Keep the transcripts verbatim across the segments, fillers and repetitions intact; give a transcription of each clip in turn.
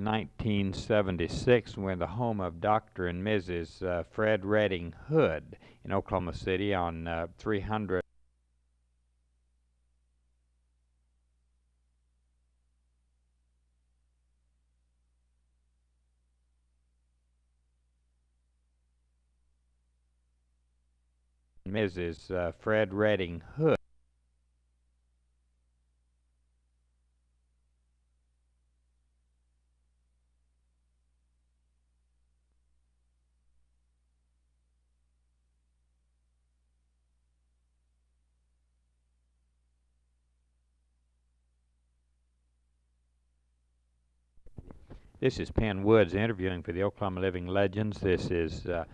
nineteen seventy-six when the home of Doctor and Missus Uh, Fred Redding Hood in Oklahoma City on uh, three hundred. Missus Uh, Fred Redding Hood. This is Pen Woods interviewing for the Oklahoma Living Legends. This is uh,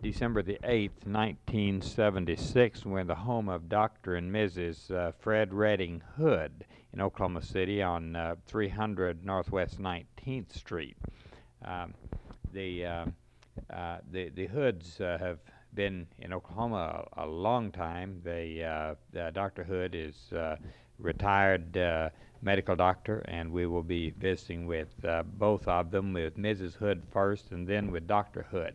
December the eighth, nineteen seventy-six, when the home of Doctor and Missus Uh, Fred Redding Hood in Oklahoma City on uh, three hundred Northwest nineteenth Street. Um, the, uh, uh, the the Hoods uh, have been in Oklahoma a, a long time. They uh, uh, Doctor Hood is uh, retired. Uh, medical doctor, and we will be visiting with uh, both of them, with Missus Hood first and then with Doctor Hood.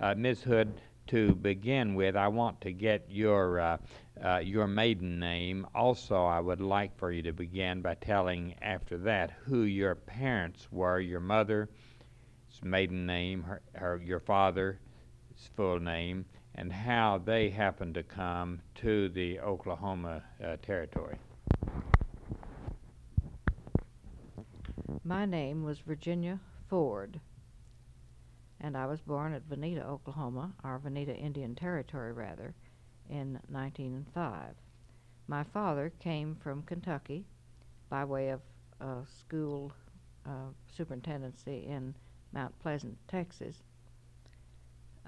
Uh, Miz Hood, to begin with, I want to get your uh, uh, your maiden name. Also, I would like for you to begin by telling after that who your parents were, your mother's maiden name, her, her your father's full name, and how they happened to come to the Oklahoma uh, territory. My name was Virginia Ford, and I was born at Vinita, Oklahoma, or Vinita Indian Territory, rather, in nineteen oh five. My father came from Kentucky by way of uh, school uh, superintendency in Mount Pleasant, Texas,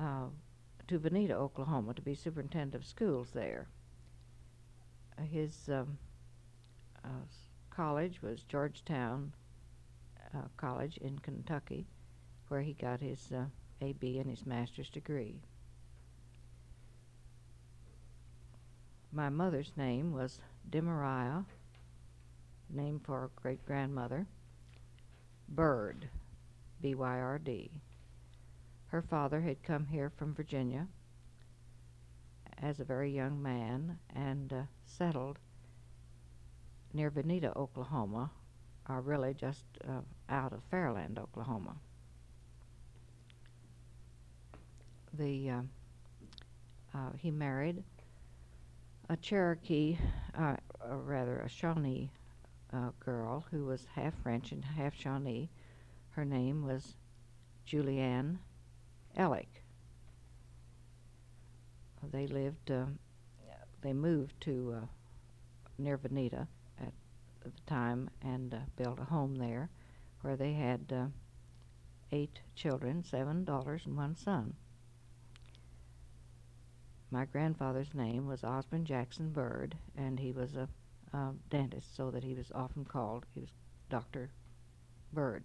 uh, to Vinita, Oklahoma, to be superintendent of schools there. Uh, his um, uh, college was Georgetown College in Kentucky, where he got his uh, A B and his master's degree. My mother's name was Demaria, named for great-grandmother, Byrd, B Y R D. Her father had come here from Virginia as a very young man and uh, settled near Vinita, Oklahoma, are really just uh, out of Fairland, Oklahoma. The uh, uh, he married a Cherokee, uh, or rather a Shawnee uh, girl who was half French and half Shawnee. Her name was Julianne Ellick. They lived. Uh, they moved to uh, near Vinita at the time and uh, built a home there where they had uh, eight children, seven daughters and one son. My grandfather's name was Osmond Jackson Byrd, and he was a uh, dentist, so that he was often called, he was Doctor Byrd.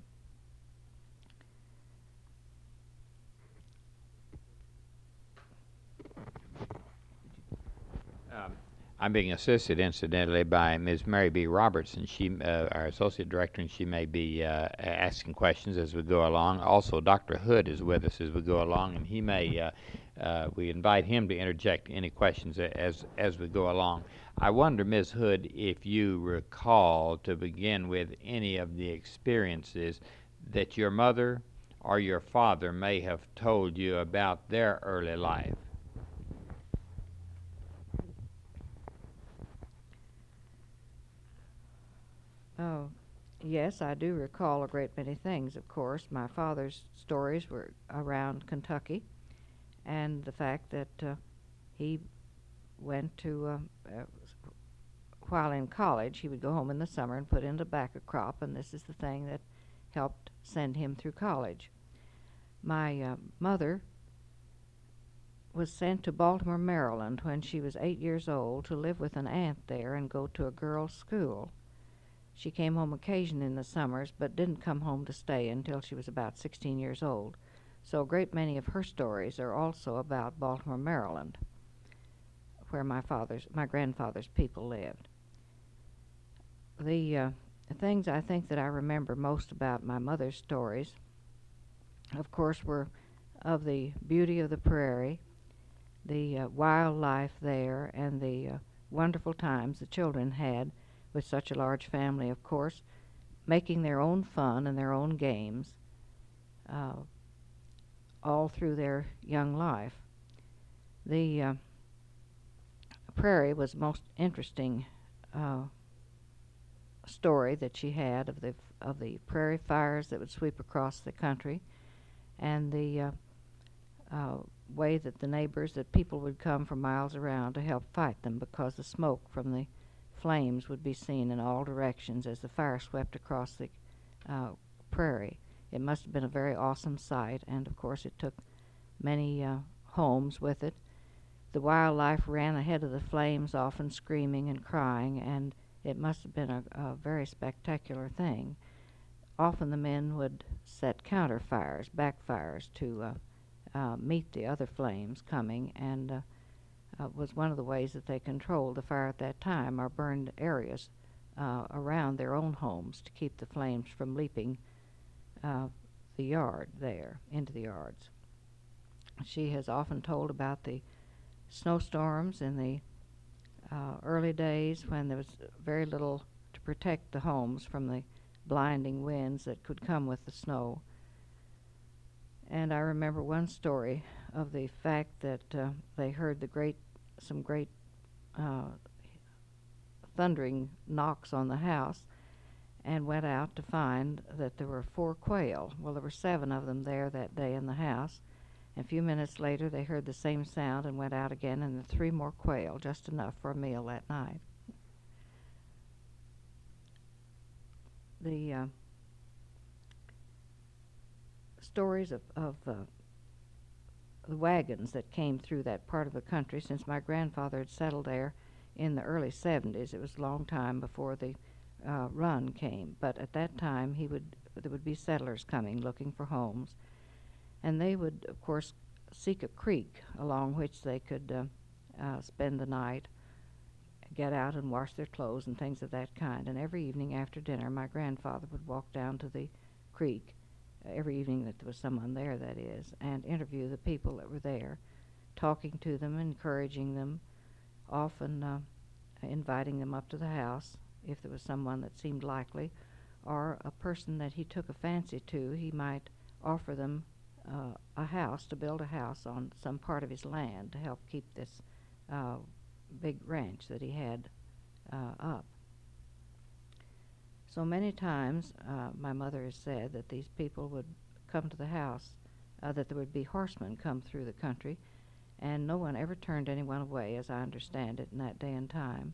Um. I'm being assisted, incidentally, by Miz Mary B. Robertson, she, uh, our associate director, and she may be uh, asking questions as we go along. Also, Doctor Hood is with us as we go along, and he may, uh, uh, we invite him to interject any questions as, as we go along. I wonder, Miz Hood, if you recall, to begin with, any of the experiences that your mother or your father may have told you about their early life. Oh, yes, I do recall a great many things, of course. My father's stories were around Kentucky and the fact that uh, he went to, um, uh, while in college, he would go home in the summer and put in a tobacco crop, and this is the thing that helped send him through college. My uh, mother was sent to Baltimore, Maryland when she was eight years old to live with an aunt there and go to a girls' school. She came home occasionally in the summers, but didn't come home to stay until she was about sixteen years old. So a great many of her stories are also about Baltimore, Maryland, where my father's, my grandfather's people lived. The uh, The things I think that I remember most about my mother's stories, of course, were of the beauty of the prairie, the uh, wildlife there, and the uh, wonderful times the children had with such a large family, of course, making their own fun and their own games uh, all through their young life. The uh, prairie was the most interesting uh, story that she had of the, of the prairie fires that would sweep across the country, and the uh, uh, way that the neighbors, that people would come from miles around to help fight them, because the smoke from the flames would be seen in all directions as the fire swept across the uh, prairie. It must have been a very awesome sight, and of course it took many uh, homes with it. The wildlife ran ahead of the flames, often screaming and crying, and it must have been a, a very spectacular thing. Often the men would set counterfires, backfires, to uh, uh, meet the other flames coming, and uh, uh, was one of the ways that they controlled the fire at that time, or burned areas uh, around their own homes to keep the flames from leaping uh, the yard there, into the yards. She has often told about the snowstorms in the uh, early days, when there was very little to protect the homes from the blinding winds that could come with the snow. And I remember one story of the fact that uh, they heard the great, some great uh, thundering knocks on the house, and went out to find that there were four quail. Well, there were seven of them there that day in the house. A few minutes later, they heard the same sound and went out again, and the three more quail, just enough for a meal that night. The uh, stories of, of uh, the wagons that came through that part of the country, since my grandfather had settled there in the early seventies, it was a long time before the uh, run came, but at that time he would, there would be settlers coming looking for homes. And they would, of course, seek a creek along which they could uh, uh, spend the night, get out and wash their clothes and things of that kind. And every evening after dinner, my grandfather would walk down to the creek, uh, every evening that there was someone there, that is, and interview the people that were there, talking to them, encouraging them, often uh, inviting them up to the house if there was someone that seemed likely, or a person that he took a fancy to, he might offer them a house, to build a house on some part of his land to help keep this uh, big ranch that he had uh, up. So many times uh, my mother has said that these people would come to the house, uh, that there would be horsemen come through the country, and no one ever turned anyone away, as I understand it, in that day and time.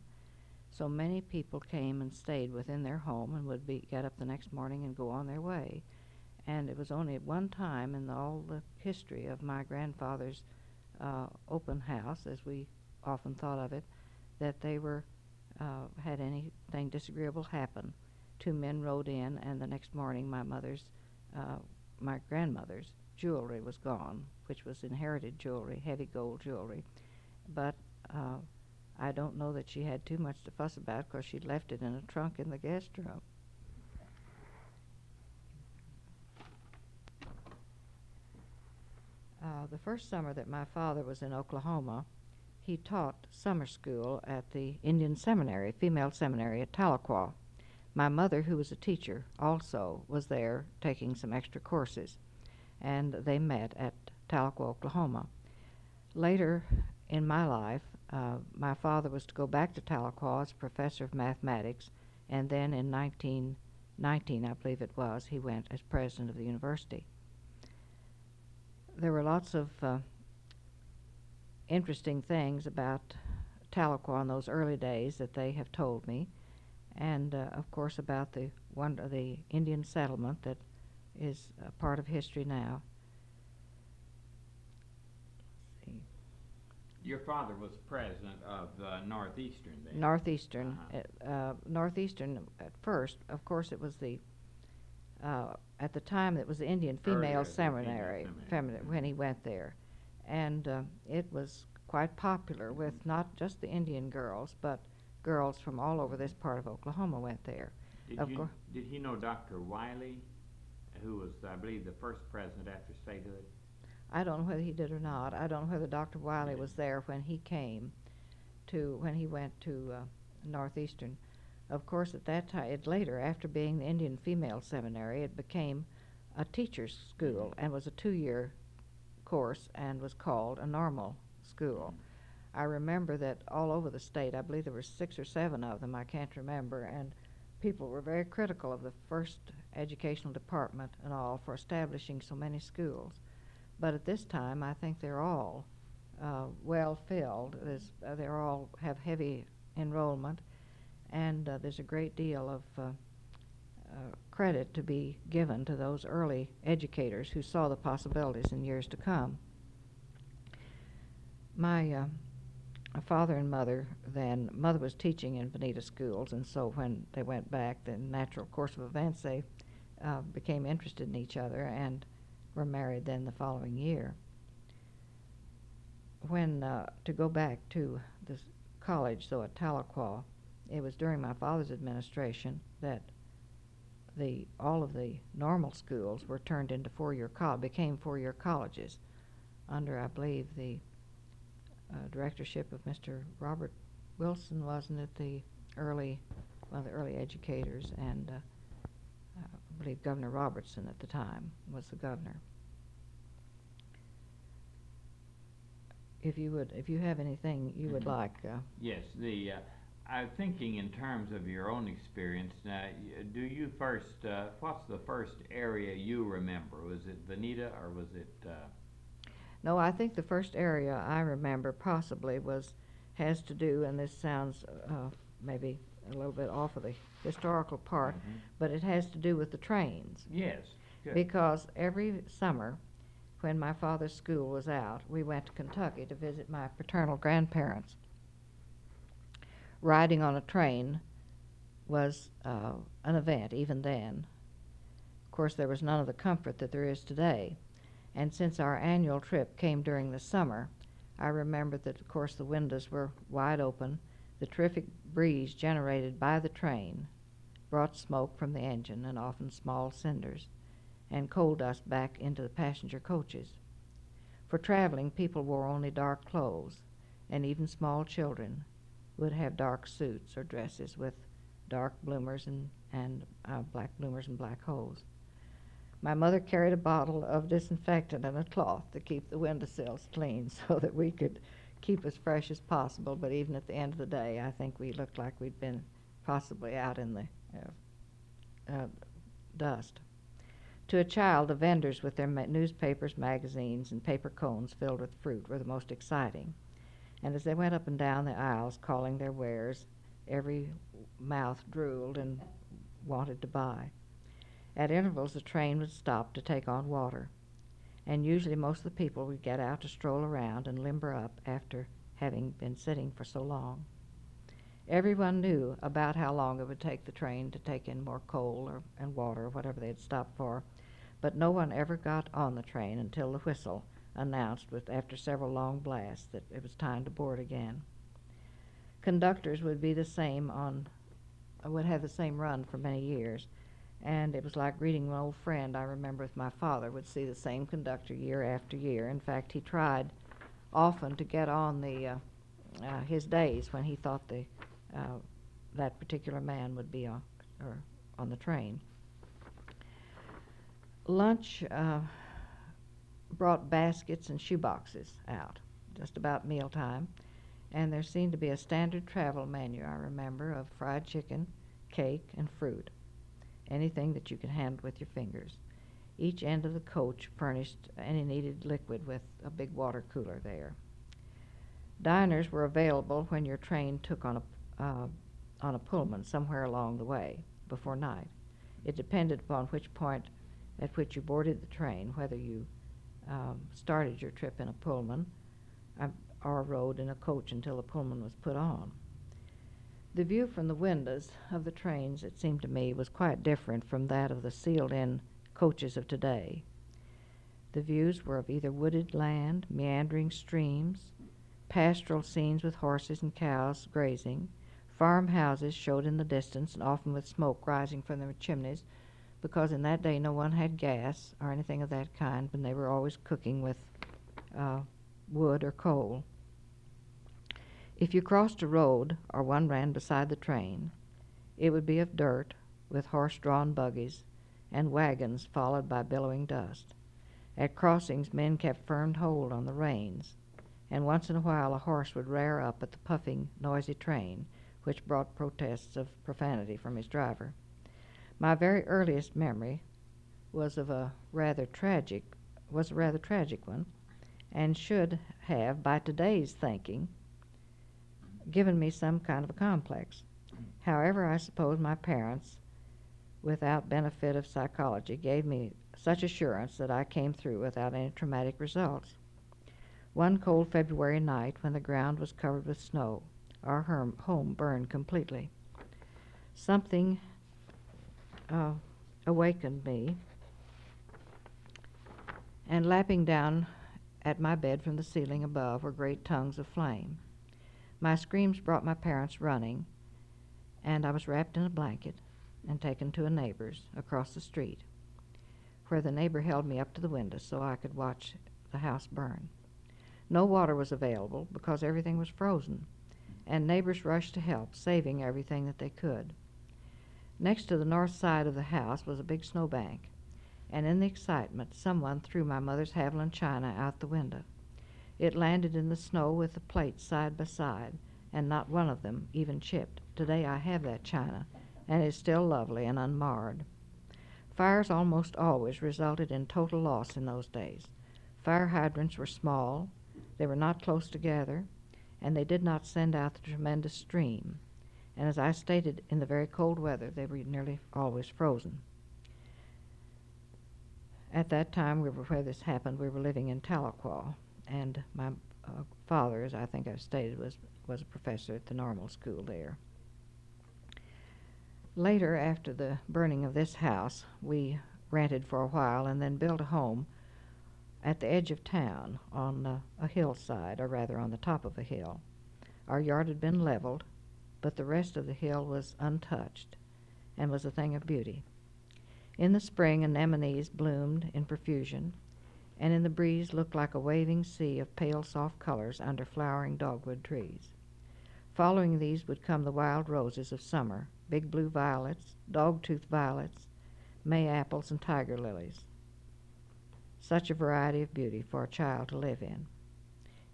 So many people came and stayed within their home and would be get up the next morning and go on their way. And it was only at one time in the, all the history of my grandfather's uh, open house, as we often thought of it, that they were uh, had anything disagreeable happen. Two men rode in, and the next morning my mother's, uh, my grandmother's jewelry was gone, which was inherited jewelry, heavy gold jewelry. But uh, I don't know that she had too much to fuss about, because she left it in a trunk in the guest room. The first summer that my father was in Oklahoma, he taught summer school at the Indian Seminary, female seminary at Tahlequah. My mother, who was a teacher also, was there taking some extra courses, and they met at Tahlequah, Oklahoma. Later in my life, uh, my father was to go back to Tahlequah as professor of mathematics, and then in nineteen nineteen, I believe it was, he went as president of the university. There were lots of uh, interesting things about Tahlequah in those early days that they have told me, and uh, of course about the one uh, the Indian settlement that is a part of history now. See. Your father was president of uh, Northeastern then. Northeastern, uh-huh. uh, Northeastern at first. Of course, it was the. Uh, at the time it was the Indian Female Earlier Seminary, Indian Seminary. Femin when he went there. And uh, it was quite popular with not just the Indian girls, but girls from all over this part of Oklahoma went there. Did, of you, course. Did he know Doctor Wiley, who was, I believe, the first president after statehood? I don't know whether he did or not. I don't know whether Doctor Wiley was there when he came to, when he went to uh, Northeastern. Of course, at that time, it later, after being the Indian Female Seminary, it became a teacher's school and was a two-year course and was called a normal school. I remember that all over the state, I believe there were six or seven of them, I can't remember, and people were very critical of the first educational department and all for establishing so many schools. But at this time, I think they're all uh, well filled. There's, uh, they're all have heavy enrollment, and uh, there's a great deal of uh, uh, credit to be given to those early educators who saw the possibilities in years to come. My uh, father and mother then, mother was teaching in Vinita schools, and so when they went back, the natural course of events, they uh, became interested in each other and were married then the following year. When, uh, to go back to this college, though, at Tahlequah, it was during my father's administration that the, all of the normal schools were turned into four-year, co became four-year colleges under, I believe, the uh, directorship of Mister Robert Wilson, wasn't it, the early, one of the early educators, and uh, I believe Governor Robertson at the time was the governor. If you would, if you have anything you would like. Uh, yes, the uh, I'm thinking in terms of your own experience. Now, do you first? Uh, what's the first area you remember? Was it Vinita or was it? Uh, no, I think the first area I remember possibly was has to do, and this sounds uh, maybe a little bit off of the historical part, mm-hmm. but it has to do with the trains. Yes. Good. Because every summer, when my father's school was out, we went to Kentucky to visit my paternal grandparents. Riding on a train was uh, an event even then. Of course, there was none of the comfort that there is today. And since our annual trip came during the summer, I remember that, of course, the windows were wide open. The terrific breeze generated by the train brought smoke from the engine and often small cinders and coal dust back into the passenger coaches. For traveling, people wore only dark clothes, and even small children would have dark suits or dresses with dark bloomers and, and uh, black bloomers and black hose. My mother carried a bottle of disinfectant and a cloth to keep the windowsills clean so that we could keep as fresh as possible, but even at the end of the day, I think we looked like we'd been possibly out in the uh, uh, dust. To a child, the vendors with their ma newspapers, magazines, and paper cones filled with fruit were the most exciting. And as they went up and down the aisles calling their wares, every mouth drooled and wanted to buy. At intervals, the train would stop to take on water. And usually most of the people would get out to stroll around and limber up after having been sitting for so long. Everyone knew about how long it would take the train to take in more coal or, and water or whatever they had stopped for, but no one ever got on the train until the whistle announced with, after several long blasts that it was time to board again. Conductors would be the same on, would have the same run for many years. And it was like greeting an old friend. I remember with my father would see the same conductor year after year. In fact, he tried often to get on the uh, uh, his days when he thought the uh, that particular man would be on or on the train. Lunch uh, brought baskets and shoeboxes out just about mealtime, and there seemed to be a standard travel menu. I remember of fried chicken, cake, and fruit. Anything that you could handle with your fingers. Each end of the coach furnished any needed liquid with a big water cooler there. Diners were available when your train took on a, uh, on a Pullman somewhere along the way before night. It depended upon which point at which you boarded the train, whether you um, started your trip in a Pullman uh, or rode in a coach until the Pullman was put on. The view from the windows of the trains, it seemed to me, was quite different from that of the sealed-in coaches of today. The views were of either wooded land, meandering streams, pastoral scenes with horses and cows grazing, Farmhouses showed in the distance, and often with smoke rising from their chimneys, because in that day no one had gas or anything of that kind, and they were always cooking with uh, wood or coal. If you crossed a road, or one ran beside the train, it would be of dirt, with horse-drawn buggies, and wagons followed by billowing dust. At crossings, men kept firm hold on the reins, and once in a while a horse would rear up at the puffing, noisy train, which brought protests of profanity from his driver. My very earliest memory was of a rather tragic, was a rather tragic one, and should have, by today's thinking, given me some kind of a complex. However, I suppose my parents, without benefit of psychology, gave me such assurance that I came through without any traumatic results. One cold February night, when the ground was covered with snow, our home burned completely. Something uh, awakened me, and lapping down at my bed from the ceiling above were great tongues of flame. My screams brought my parents running, and I was wrapped in a blanket and taken to a neighbor's across the street, where the neighbor held me up to the window so I could watch the house burn. No water was available because everything was frozen, and neighbors rushed to help, saving everything that they could. Next to the north side of the house was a big snowbank, and in the excitement, someone threw my mother's Haviland china out the window. It landed in the snow with the plates side by side, and not one of them even chipped. Today I have that china, and it is still lovely and unmarred. Fires almost always resulted in total loss in those days. Fire hydrants were small, they were not close together, and they did not send out the tremendous stream, and as I stated, in the very cold weather they were nearly always frozen. At that time, we were, where this happened, we were living in Tahlequah, and my uh, father, as I think I've stated, was, was a professor at the normal school there. Later, after the burning of this house, we rented for a while and then built a home at the edge of town on uh, a hillside, or rather on the top of a hill. Our yard had been leveled, but the rest of the hill was untouched and was a thing of beauty. In the spring, anemones bloomed in profusion, and in the breeze looked like a waving sea of pale soft colors under flowering dogwood trees. Following these would come the wild roses of summer, big blue violets, dog-tooth violets, May apples, and tiger lilies. Such a variety of beauty for a child to live in.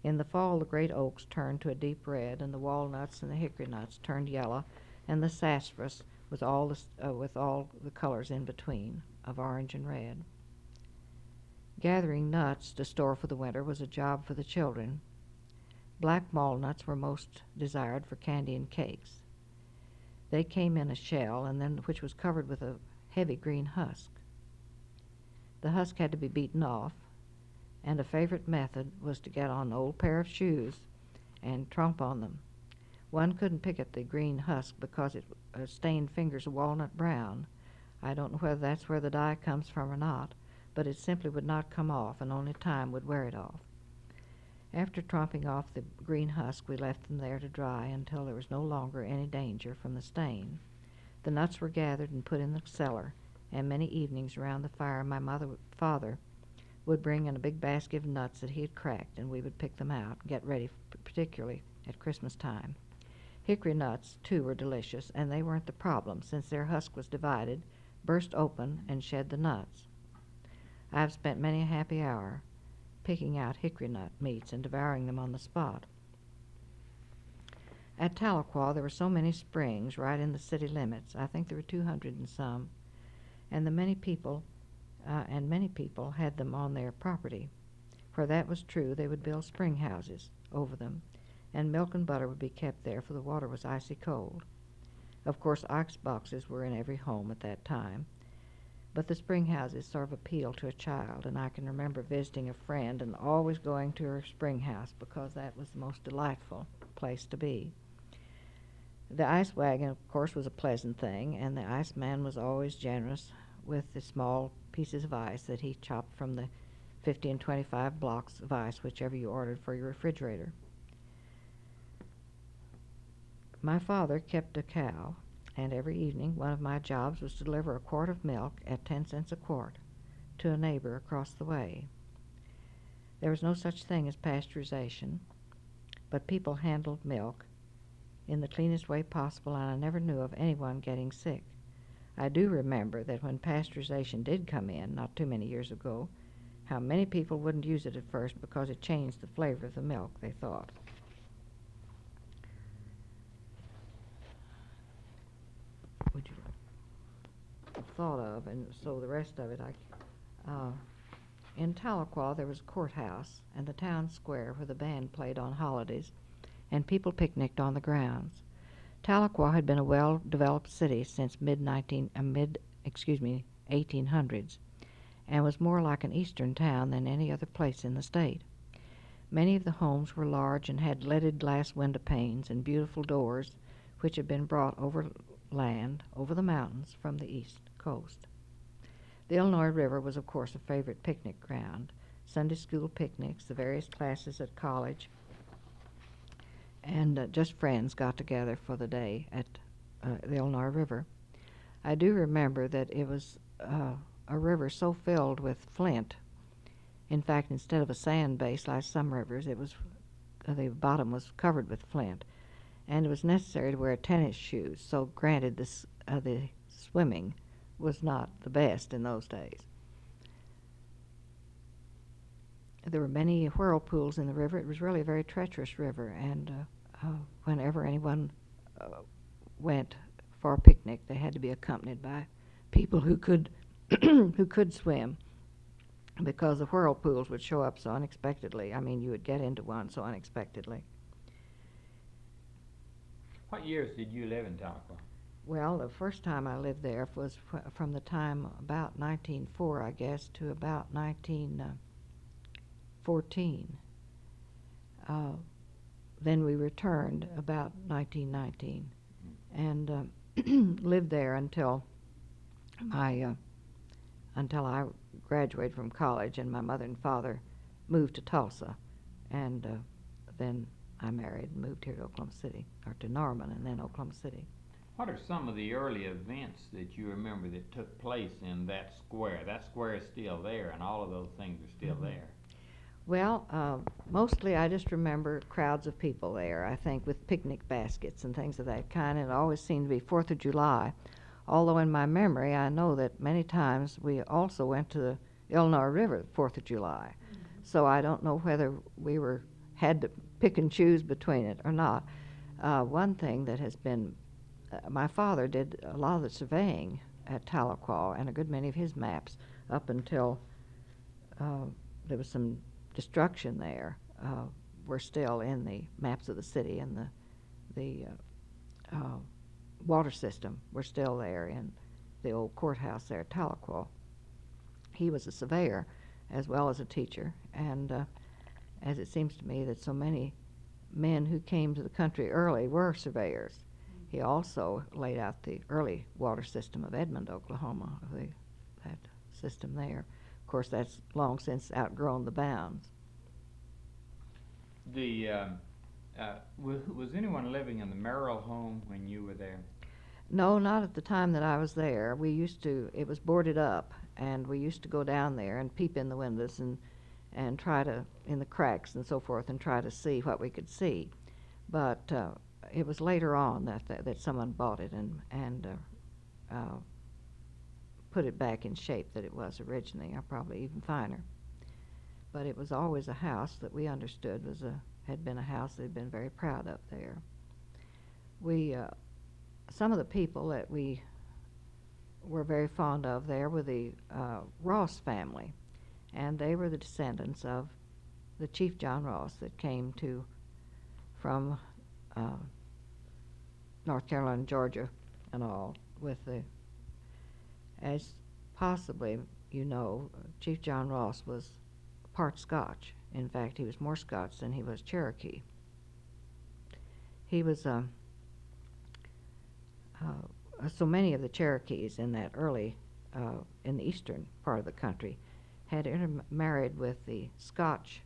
In the fall, the great oaks turned to a deep red, and the walnuts and the hickory nuts turned yellow, and the sassafras with all the, uh, with all the colors in between of orange and red. Gathering nuts to store for the winter was a job for the children. Black walnuts were most desired for candy and cakes. They came in a shell, and then which was covered with a heavy green husk. The husk had to be beaten off, and a favorite method was to get on an old pair of shoes and tromp on them. One couldn't pick at the green husk because it uh, stained fingers walnut brown. I don't know whether that's where the dye comes from or not, but it simply would not come off, and only time would wear it off. After tromping off the green husk, we left them there to dry until there was no longer any danger from the stain. The nuts were gathered and put in the cellar, and many evenings around the fire my mother father would bring in a big basket of nuts that he had cracked, and we would pick them out and get ready, particularly at Christmas time. Hickory nuts, too, were delicious, and they weren't the problem, since their husk was divided, burst open, and shed the nuts. I've spent many a happy hour picking out hickory nut meats and devouring them on the spot. At Tahlequah, there were so many springs right in the city limits. I think there were two hundred and some, and the many people, uh, and many people had them on their property. For that was true, they would build spring houses over them, and milk and butter would be kept there, for the water was icy cold. Of course, ox boxes were in every home at that time, but the spring houses sort of appealed to a child, and I can remember visiting a friend and always going to her spring house because that was the most delightful place to be. The ice wagon, of course, was a pleasant thing, and the iceman was always generous with the small pieces of ice that he chopped from the fifty and twenty-five blocks of ice, whichever you ordered for your refrigerator. My father kept a cow, and every evening one of my jobs was to deliver a quart of milk at ten cents a quart to a neighbor across the way. There was no such thing as pasteurization, but people handled milk in the cleanest way possible, and I never knew of anyone getting sick. I do remember that when pasteurization did come in, not too many years ago, how many people wouldn't use it at first because it changed the flavor of the milk, they thought. Would you thought of, and so the rest of it, I, uh, in Tahlequah there was a courthouse and the town square where the band played on holidays, and people picnicked on the grounds. Tahlequah had been a well-developed city since mid nineteen, uh, mid, excuse me, eighteen hundreds, and was more like an eastern town than any other place in the state. Many of the homes were large and had leaded glass window panes and beautiful doors, which had been brought over land, over the mountains, from the east coast. The Illinois River was, of course, a favorite picnic ground. Sunday school picnics, the various classes at college, and uh, just friends got together for the day at uh, the Illinois River. I do remember that it was uh, a river so filled with flint. In fact, instead of a sand base like some rivers, it was uh, the bottom was covered with flint, and it was necessary to wear tennis shoes. So granted, this, uh, the swimming was not the best in those days. There were many whirlpools in the river. It was really a very treacherous river, and uh, uh, whenever anyone uh, went for a picnic, they had to be accompanied by people who could who could swim, because the whirlpools would show up so unexpectedly. I mean, you would get into one so unexpectedly. What years did you live in Tahlequah? Well, the first time I lived there was from the time about nineteen oh four, I guess, to about nineteen fourteen. Uh, then we returned about nineteen nineteen, and uh, lived there until I uh, until I graduated from college, and my mother and father moved to Tulsa, and uh, then I married and moved here to Oklahoma City, or to Norman, and then Oklahoma City. What are some of the early events that you remember that took place in that square? That square is still there, and all of those things are still mm-hmm. there. Well, uh, mostly I just remember crowds of people there, I think, with picnic baskets and things of that kind. It always seemed to be Fourth of July, although in my memory I know that many times we also went to the Illinois River Fourth of July. Mm-hmm. So I don't know whether we were had to pick and choose between it or not. Uh, one thing that has been, uh, my father did a lot of the surveying at Tahlequah and a good many of his maps up until uh, there was some destruction there. Uh, we're still in the maps of the city and the the uh, uh, water system. We're still there in the old courthouse there at Tahlequah. He was a surveyor as well as a teacher, and uh, as it seems to me that so many men who came to the country early were surveyors. Mm-hmm. He also laid out the early water system of Edmond, Oklahoma, the, that system there. Of course, that's long since outgrown the bounds. The uh, uh, was, was anyone living in the Merrill home when you were there? No, not at the time that I was there. We used to, it was boarded up, and we used to go down there and peep in the windows and and try to, in the cracks and so forth, and try to see what we could see. But uh, it was later on that that, that someone bought it and and. Uh, uh, put it back in shape that it was originally, or probably even finer. But it was always a house that we understood was a, had been a house they'd been very proud of there. We, uh, some of the people that we were very fond of there were the uh, Ross family, and they were the descendants of the Chief John Ross that came to, from uh, North Carolina, Georgia, and all, with the as possibly you know, Chief John Ross was part Scotch. In fact, he was more Scotch than he was Cherokee. He was, um, uh, so many of the Cherokees in that early, uh, in the eastern part of the country, had intermarried with the Scotch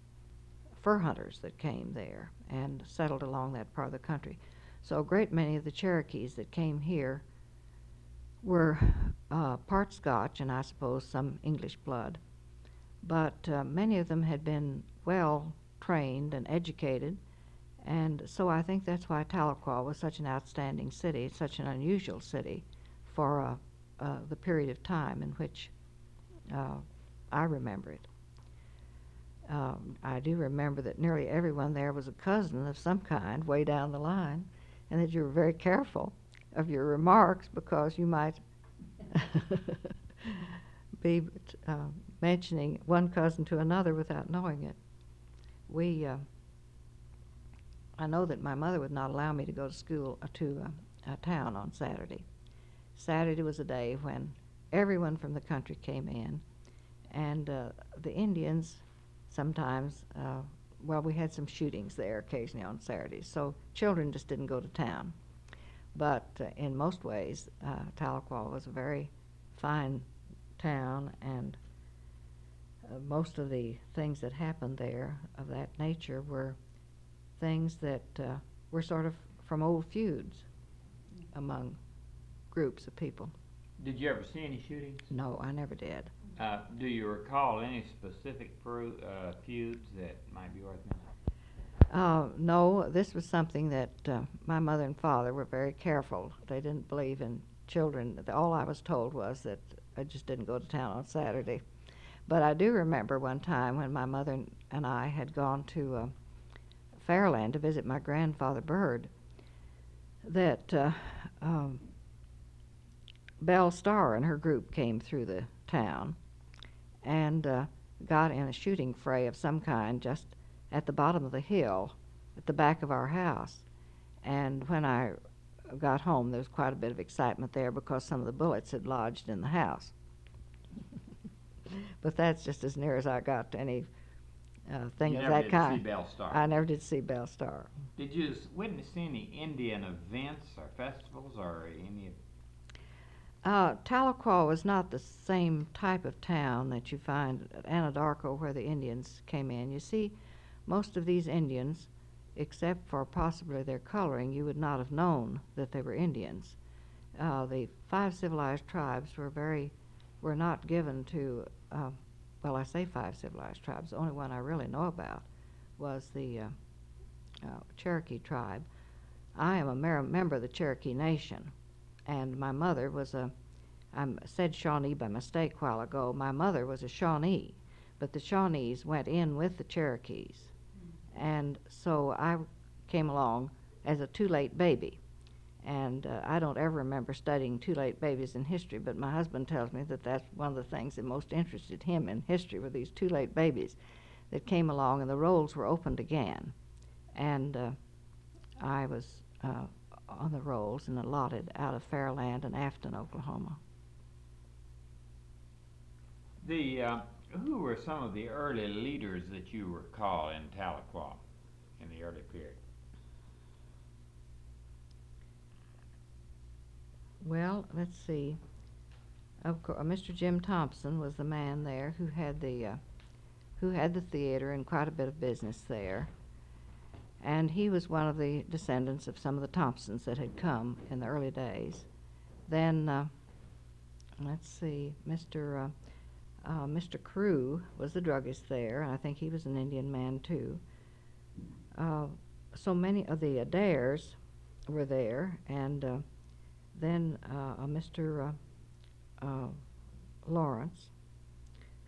fur hunters that came there and settled along that part of the country. So a great many of the Cherokees that came here were uh, part Scotch and I suppose some English blood, but uh, many of them had been well trained and educated, and so I think that's why Tahlequah was such an outstanding city, such an unusual city for uh, uh, the period of time in which uh, I remember it. Um, I do remember that nearly everyone there was a cousin of some kind way down the line, and that you were very careful of your remarks because you might be uh, mentioning one cousin to another without knowing it. We, uh, I know that my mother would not allow me to go to school or to uh, a town on Saturday. Saturday was a day when everyone from the country came in, and uh, the Indians sometimes, uh, well, we had some shootings there occasionally on Saturdays, so children just didn't go to town. But uh, in most ways, uh, Tahlequah was a very fine town, and uh, most of the things that happened there of that nature were things that uh, were sort of from old feuds among groups of people. Did you ever see any shootings? No, I never did. Uh, do you recall any specific fru uh, feuds that might be worth mentioning? Uh, no, this was something that uh, my mother and father were very careful. They didn't believe in children. All I was told was that I just didn't go to town on Saturday. But I do remember one time when my mother and I had gone to uh, Fairland to visit my grandfather Bird, that uh, um, Belle Starr and her group came through the town and uh, got in a shooting fray of some kind just at the bottom of the hill at the back of our house. And when I got home, there was quite a bit of excitement there because some of the bullets had lodged in the house. But that's just as near as I got to any uh, thing of that kind. You never did see Belle Starr? I never did see Belle Starr. Did you witness any Indian events or festivals or any? Uh, Tahlequah was not the same type of town that you find at Anadarko where the Indians came in. You see, most of these Indians, except for possibly their coloring, you would not have known that they were Indians. Uh, the five civilized tribes were very, were not given to, uh, well, I say five civilized tribes. The only one I really know about was the uh, uh, Cherokee tribe. I am a member of the Cherokee Nation, and my mother was a, I said Shawnee by mistake a while ago, my mother was a Shawnee, but the Shawnees went in with the Cherokees. And so I came along as a too-late baby. And uh, I don't ever remember studying too-late babies in history, but my husband tells me that that's one of the things that most interested him in history were these too-late babies that came along, and the rolls were opened again. And uh, I was uh, on the rolls and allotted out of Fairland and Afton, Oklahoma. The uh, Who were some of the early leaders that you recall in Tahlequah in the early period? Well, let's see. Of course, Mister Jim Thompson was the man there who had the uh, who had the theater and quite a bit of business there, and he was one of the descendants of some of the Thompsons that had come in the early days. Then, uh, let's see, Mister Uh, Uh, Mister Crew was the druggist there, and I think he was an Indian man too. Uh, so many of the Adair's were there, and uh, then uh, uh, Mister Uh, uh, Lawrence,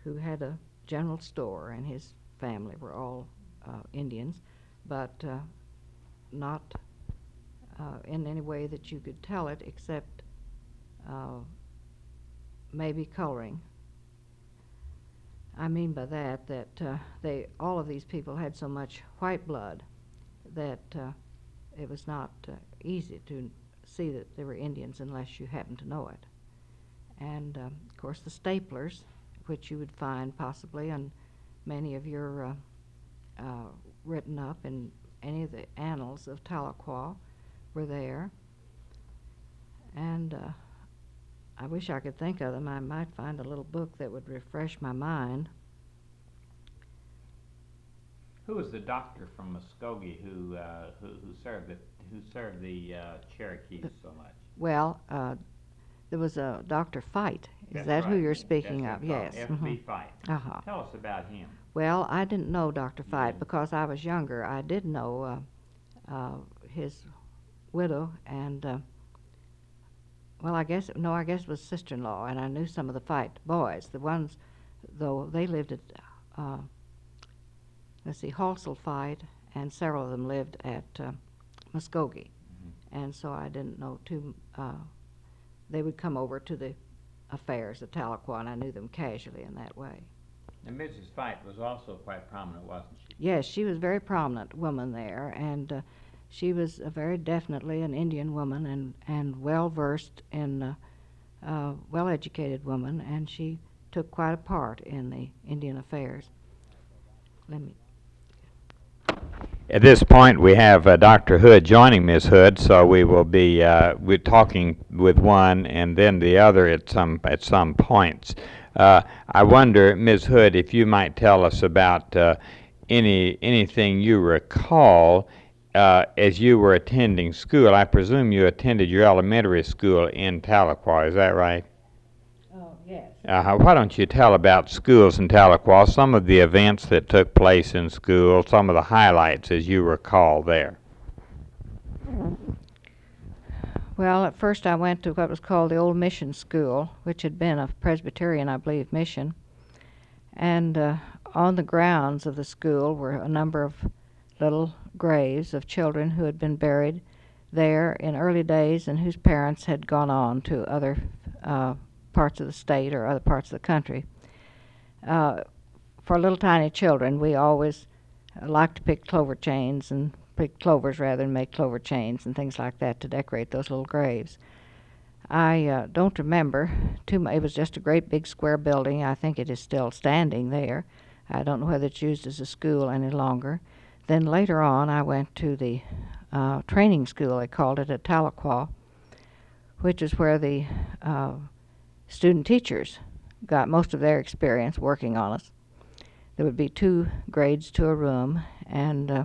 who had a general store, and his family were all uh, Indians, but uh, not uh, in any way that you could tell it except uh, maybe coloring. I mean by that that uh, they all of these people had so much white blood that uh, it was not uh, easy to see that they were Indians unless you happened to know it. And um, of course the staplers, which you would find possibly on many of your uh, uh, written up in any of the annals of Tahlequah, were there. And uh, I wish I could think of them. I might find a little book that would refresh my mind. Who was the doctor from Muskogee who uh, who, who served the who served the uh, Cherokees so much? Well, uh, there was a Doctor Fight. Is That's that right. who you're speaking That's of? Yes. F B Fight. Uh huh. Tell us about him. Well, I didn't know Doctor Fight because I was younger. I did know uh, uh, his widow and uh, well, I guess no, I guess it was sister-in-law, and I knew some of the Fight boys. The ones, though, they lived at. Uh, Let's see, Halsell Fight, and several of them lived at uh, Muskogee, mm-hmm. and so I didn't know too. Uh, they would come over to the affairs at Tahlequah, and I knew them casually in that way. And Missus Fight was also quite prominent, wasn't she? Yes, she was a very prominent woman there, and uh, she was a very definitely an Indian woman, and and well versed in, uh, uh, well educated woman, and she took quite a part in the Indian affairs. Let me. At this point, we have uh, Doctor Hood joining Miz Hood, so we will be uh, we're talking with one and then the other at some at some points. Uh, I wonder, Miz Hood, if you might tell us about uh, any anything you recall uh, as you were attending school. I presume you attended your elementary school in Tahlequah. Is that right? Yes. Uh, why don't you tell about schools in Tahlequah, some of the events that took place in school, some of the highlights as you recall there? Well, at first I went to what was called the Old Mission School, which had been a Presbyterian, I believe, mission. And uh, on the grounds of the school were a number of little graves of children who had been buried there in early days and whose parents had gone on to other uh, parts of the state or other parts of the country. Uh, for little tiny children, we always uh, like to pick clover chains and pick clovers rather than make clover chains and things like that to decorate those little graves. I uh, don't remember too much. It was just a great big square building. I think it is still standing there. I don't know whether it's used as a school any longer. Then later on, I went to the uh, training school, they called it, at Tahlequah, which is where the uh, student teachers got most of their experience working on us. There would be two grades to a room, and uh,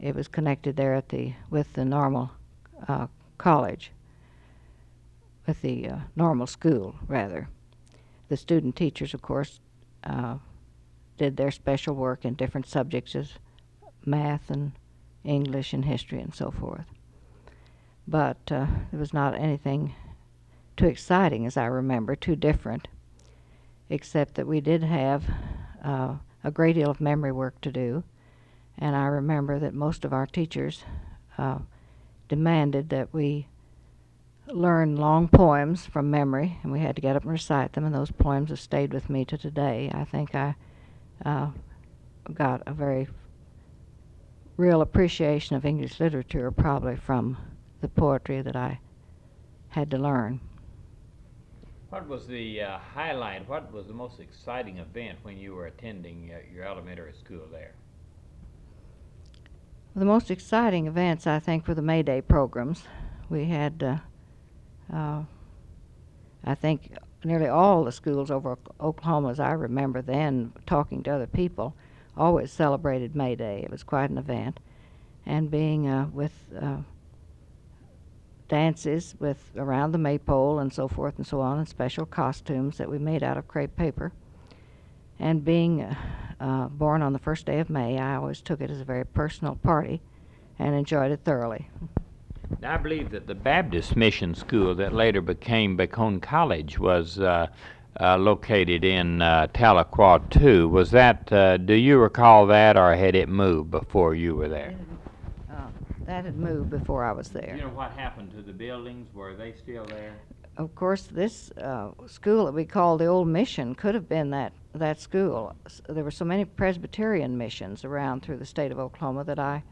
it was connected there at the with the normal uh, college, with the uh, normal school, rather. The student teachers, of course, uh, did their special work in different subjects as math and English and history and so forth. But uh, there was not anything too exciting, as I remember, too different, except that we did have uh, a great deal of memory work to do, and I remember that most of our teachers uh, demanded that we learn long poems from memory, and we had to get up and recite them, and those poems have stayed with me to today. I think I uh, got a very real appreciation of English literature probably from the poetry that I had to learn. What was the uh, highlight, what was the most exciting event when you were attending uh, your elementary school there? The most exciting events, I think, were the May Day programs. We had, uh, uh, I think, nearly all the schools over Oklahoma, as I remember then, talking to other people, always celebrated May Day. It was quite an event. And being uh, with uh, dances with around the maypole and so forth and so on, and special costumes that we made out of crepe paper. And being uh, uh, born on the first day of May, I always took it as a very personal party and enjoyed it thoroughly. Now, I believe that the Baptist Mission School that later became Bacon College was uh, uh, located in uh, Tahlequah too. Was that, uh, do you recall that, or had it moved before you were there? That had moved before I was there. You know what happened to the buildings? Were they still there? Of course, this uh, school that we call the Old Mission could have been that, that school. S there were so many Presbyterian missions around through the state of Oklahoma that I,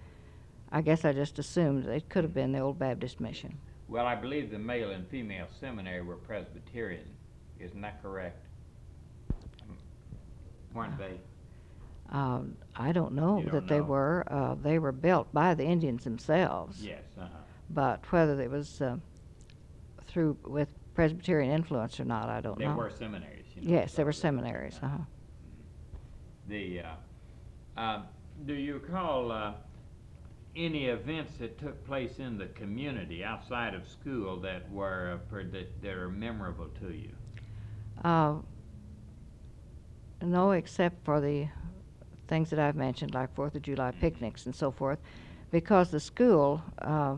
I guess I just assumed it could have been the Old Baptist Mission. Well, I believe the male and female seminary were Presbyterian. Isn't that correct? Weren't uh. they? Uh, I don't know don't that know. they were. Uh, they were built by the Indians themselves. Yes. Uh-huh. But whether it was uh, through with Presbyterian influence or not, I don't they know. They were seminaries. You know, yes, they were seminaries. Uh-huh. The uh, uh, Do you recall uh, any events that took place in the community outside of school that were uh, that, that are memorable to you? Uh, no, except for the things that I've mentioned, like Fourth of July picnics and so forth, because the school uh,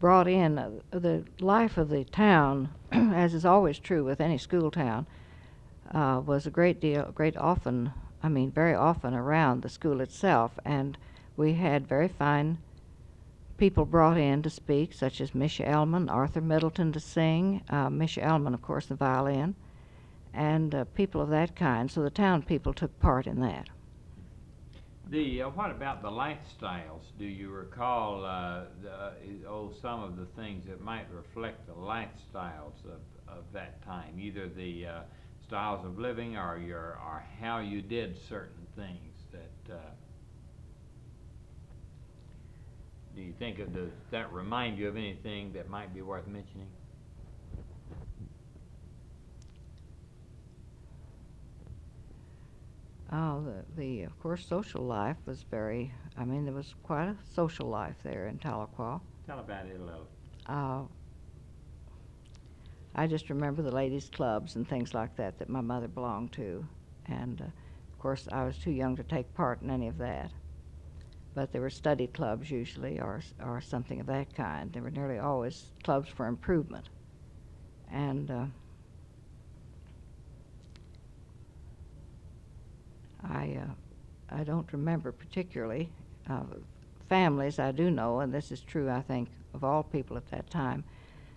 brought in uh, the life of the town, as is always true with any school town, uh, was a great deal, great often, I mean, very often around the school itself, and we had very fine people brought in to speak, such as Mischa Elman, Arthur Middleton to sing, uh, Mischa Elman, of course, the violin, and uh, people of that kind. So the town people took part in that. The uh, what about the lifestyles? Do you recall uh, the, oh, some of the things that might reflect the lifestyles of, of that time, either the uh, styles of living or your or how you did certain things that uh, do you think of? Does that remind you of anything that might be worth mentioning? Oh, the, the of course social life was very, I mean, there was quite a social life there in Tahlequah. Tell about it a little. Uh, I just remember the ladies' clubs and things like that that my mother belonged to, and uh, of course I was too young to take part in any of that. But there were study clubs usually, or or something of that kind. There were nearly always clubs for improvement, and. Uh, I, uh, I don't remember particularly. Uh, families I do know, and this is true, I think, of all people at that time,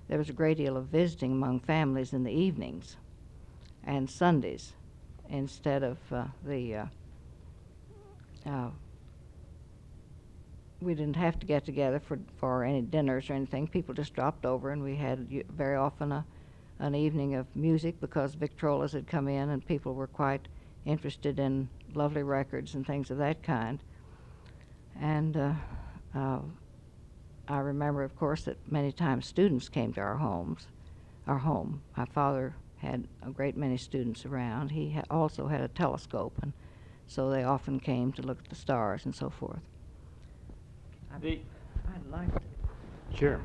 there was a great deal of visiting among families in the evenings and Sundays instead of uh, the, uh, uh, we didn't have to get together for, for any dinners or anything. People just dropped over, and we had very often a, an evening of music because Victrolas had come in and people were quite interested in lovely records and things of that kind. And uh, uh, I remember, of course, that many times students came to our homes, our home. My father had a great many students around. He ha also had a telescope, and so they often came to look at the stars and so forth. The I'd like to. Sure.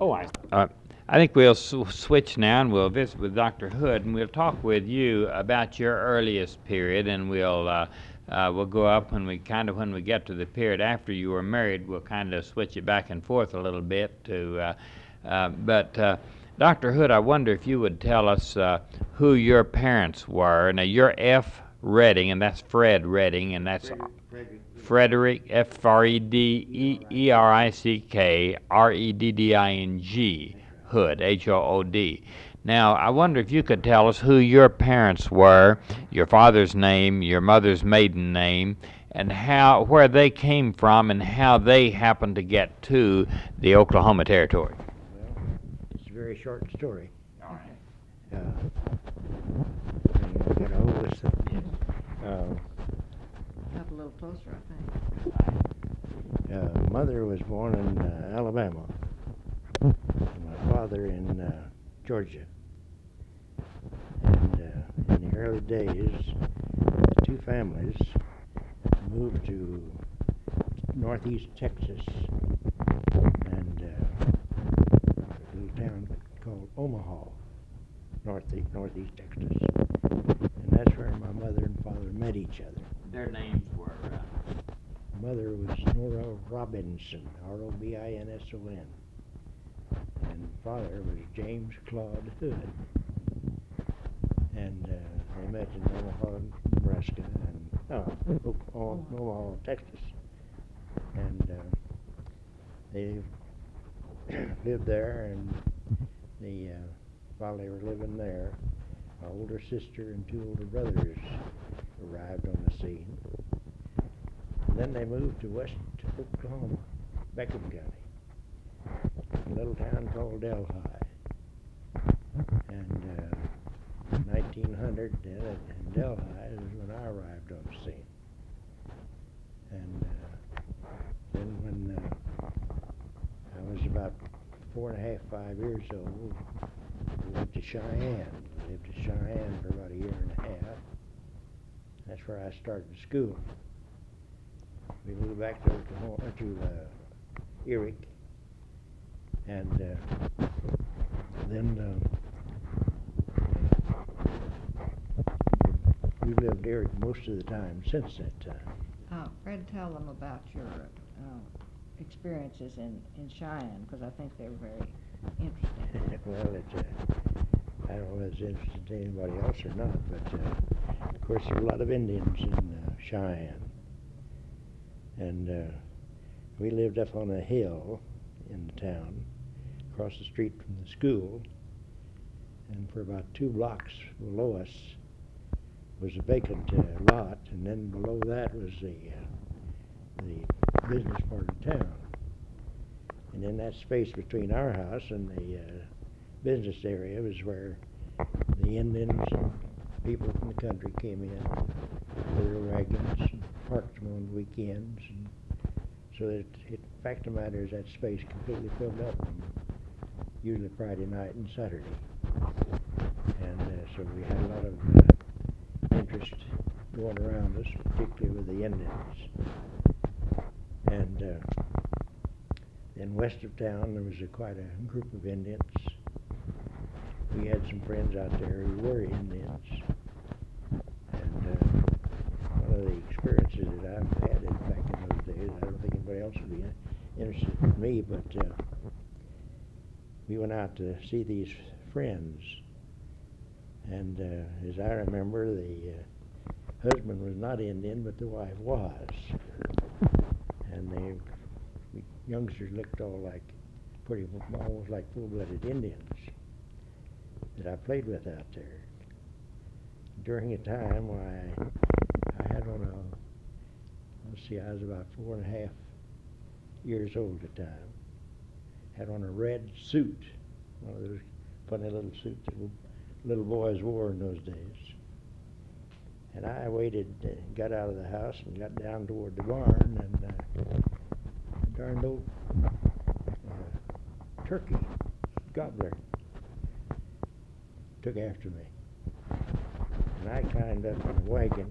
Oh, I. Uh, I think we'll sw switch now, and we'll visit with Doctor Hood, and we'll talk with you about your earliest period, and we'll uh, uh, we'll go up when we kind of when we get to the period after you were married. We'll kind of switch it back and forth a little bit. To uh, uh, but uh, Doctor Hood, I wonder if you would tell us uh, who your parents were. Now you're F. Redding, and that's Fred Redding, and that's Frederick, Frederick F R E D E E R I C K R E D D I N G. Hood, H O O D. Now, I wonder if you could tell us who your parents were, your father's name, your mother's maiden name, and how, where they came from and how they happened to get to the Oklahoma Territory. Well, it's a very short story. All right. Uh, I got a hold of this. Uh, Up a little closer, I think. Uh, mother was born in uh, Alabama. My father in uh, Georgia, and uh, in the early days, the two families moved to northeast Texas, and uh, a little town called Omaha, northeast northeast Texas, and that's where my mother and father met each other. Their names were. Uh, mother was Nora Robinson, R O B I N S O N. And father was James Claude Hood, and uh, they met in Omaha, Nebraska, and uh, Omaha, Texas, and uh, they lived there. And the uh, while they were living there, my older sister and two older brothers arrived on the scene. And then they moved to West Oklahoma, Beckham County. A little town called Delhi, and uh, nineteen hundred in Delhi is when I arrived on the scene. And uh, then when uh, I was about four and a half, five years old, we went to Cheyenne. We lived in Cheyenne for about a year and a half. That's where I started school. we moved back to to uh, Erick, and uh, then uh, we've lived Erick most of the time since that time. Oh, Fred, tell them about your uh, experiences in in Cheyenne, because I think they're very interesting. Well, it's uh, I don't know if it's interesting to anybody else or not, but uh, of course there are a lot of Indians in uh, Cheyenne. And uh, we lived up on a hill in the town, across the street from the school, and for about two blocks below us was a vacant uh, lot, and then below that was the, uh, the business part of town. And in that space between our house and the uh, business area was where the Indians and people from the country came in, their wagons, parked them on weekends, and so that it, fact of the matter is that space completely filled up, usually Friday night and Saturday, and uh, so we had a lot of uh, interest going around us, particularly with the Indians. And uh, then west of town there was a, quite a group of Indians. We had some friends out there who were Indians. Experiences that I've had in back in those days, I don't think anybody else would be interested in me, but uh, we went out to see these friends, and uh, as I remember, the uh, husband was not Indian, but the wife was, and the youngsters looked all like pretty almost like full-blooded Indians that I played with out there during a time when I I don't know, let's see, I was about four and a half years old at the time. Had on a red suit, one of those funny little suits that little boys wore in those days. And I waited, uh, got out of the house and got down toward the barn, and uh, a darned old uh, turkey gobbler took after me. And I climbed up in the wagon.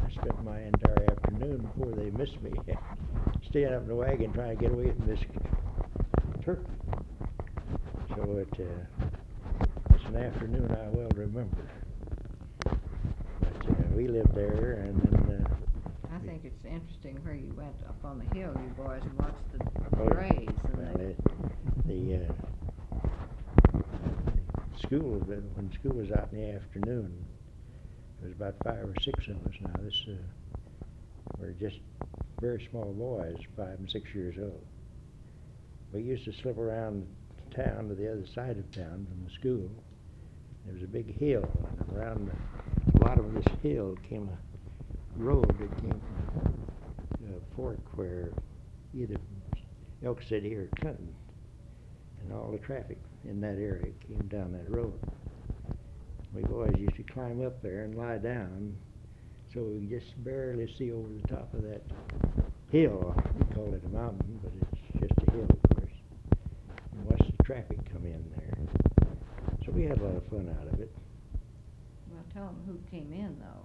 I spent my entire afternoon before they missed me staying up in the wagon trying to get away from this turkey. So it, uh, it's an afternoon I well remember. But uh, we lived there, and then... Uh, I think it's interesting where you went up on the hill, you boys, and watched the parades. Oh, well, the, the, uh, the school, when school was out in the afternoon, there was about five or six of us now. This uh, were just very small boys, five and six years old. We used to slip around town to the other side of town from the school. There was a big hill, and around the bottom of this hill came a road that came from a fork where either Elk City or Clinton, and all the traffic in that area came down that road. We boys used to climb up there and lie down so we could just barely see over the top of that hill. We call it a mountain, but it's just a hill, of course. And watch the traffic come in there. So we had a lot of fun out of it. Well, tell them who came in, though.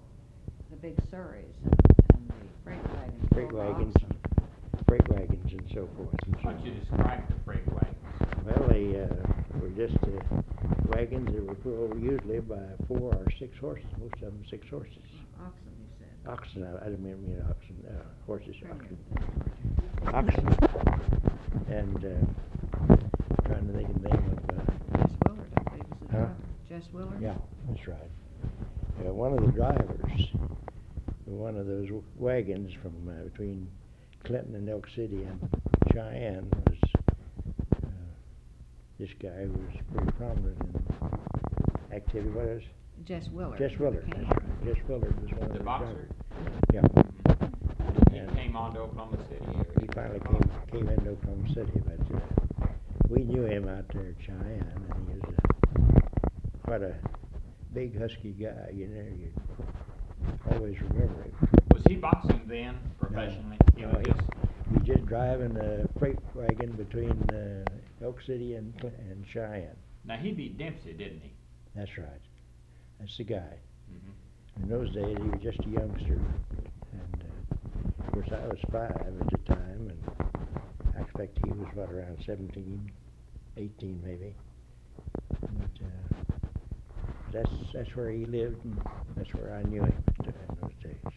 The big surreys and, and the freight wagons. Freight wagons, freight wagons and so forth. And so Why don't you describe the freight wagons? Well, they uh, were just... Uh, wagons that were pulled usually by four or six horses, most of them six horses. Oxen, you said. Oxen, I, I didn't mean, mean oxen, uh, horses, oxen. Oxen. And uh, I'm trying to think of the name of... Uh, Jess Willard, I believe, was the huh? driver. Jess Willard? Yeah, that's right. Uh, one of the drivers, one of those wagons from uh, between Clinton and Elk City and Cheyenne was... This guy who was pretty prominent in activity, what is? Jess Willard. Jess Willard, that's right. Jess Willard was one of the boxer. Drivers. Yeah. Mm-hmm. And he came on to Oklahoma City. He finally came, came into Oklahoma City, but uh, we knew him out there at Cheyenne, and he was a, quite a big husky guy. You know, you always remember him. Was he boxing then, professionally? No, he, no, was he, just he was just driving a freight wagon between. Uh, Elk City and, and Cheyenne. Now he beat Dempsey, didn't he? That's right. That's the guy. Mm-hmm. In those days, he was just a youngster, and uh, Of course, I was five at the time, and I expect he was, what, around seventeen, eighteen maybe. But, uh, that's, that's where he lived, and that's where I knew him in those days.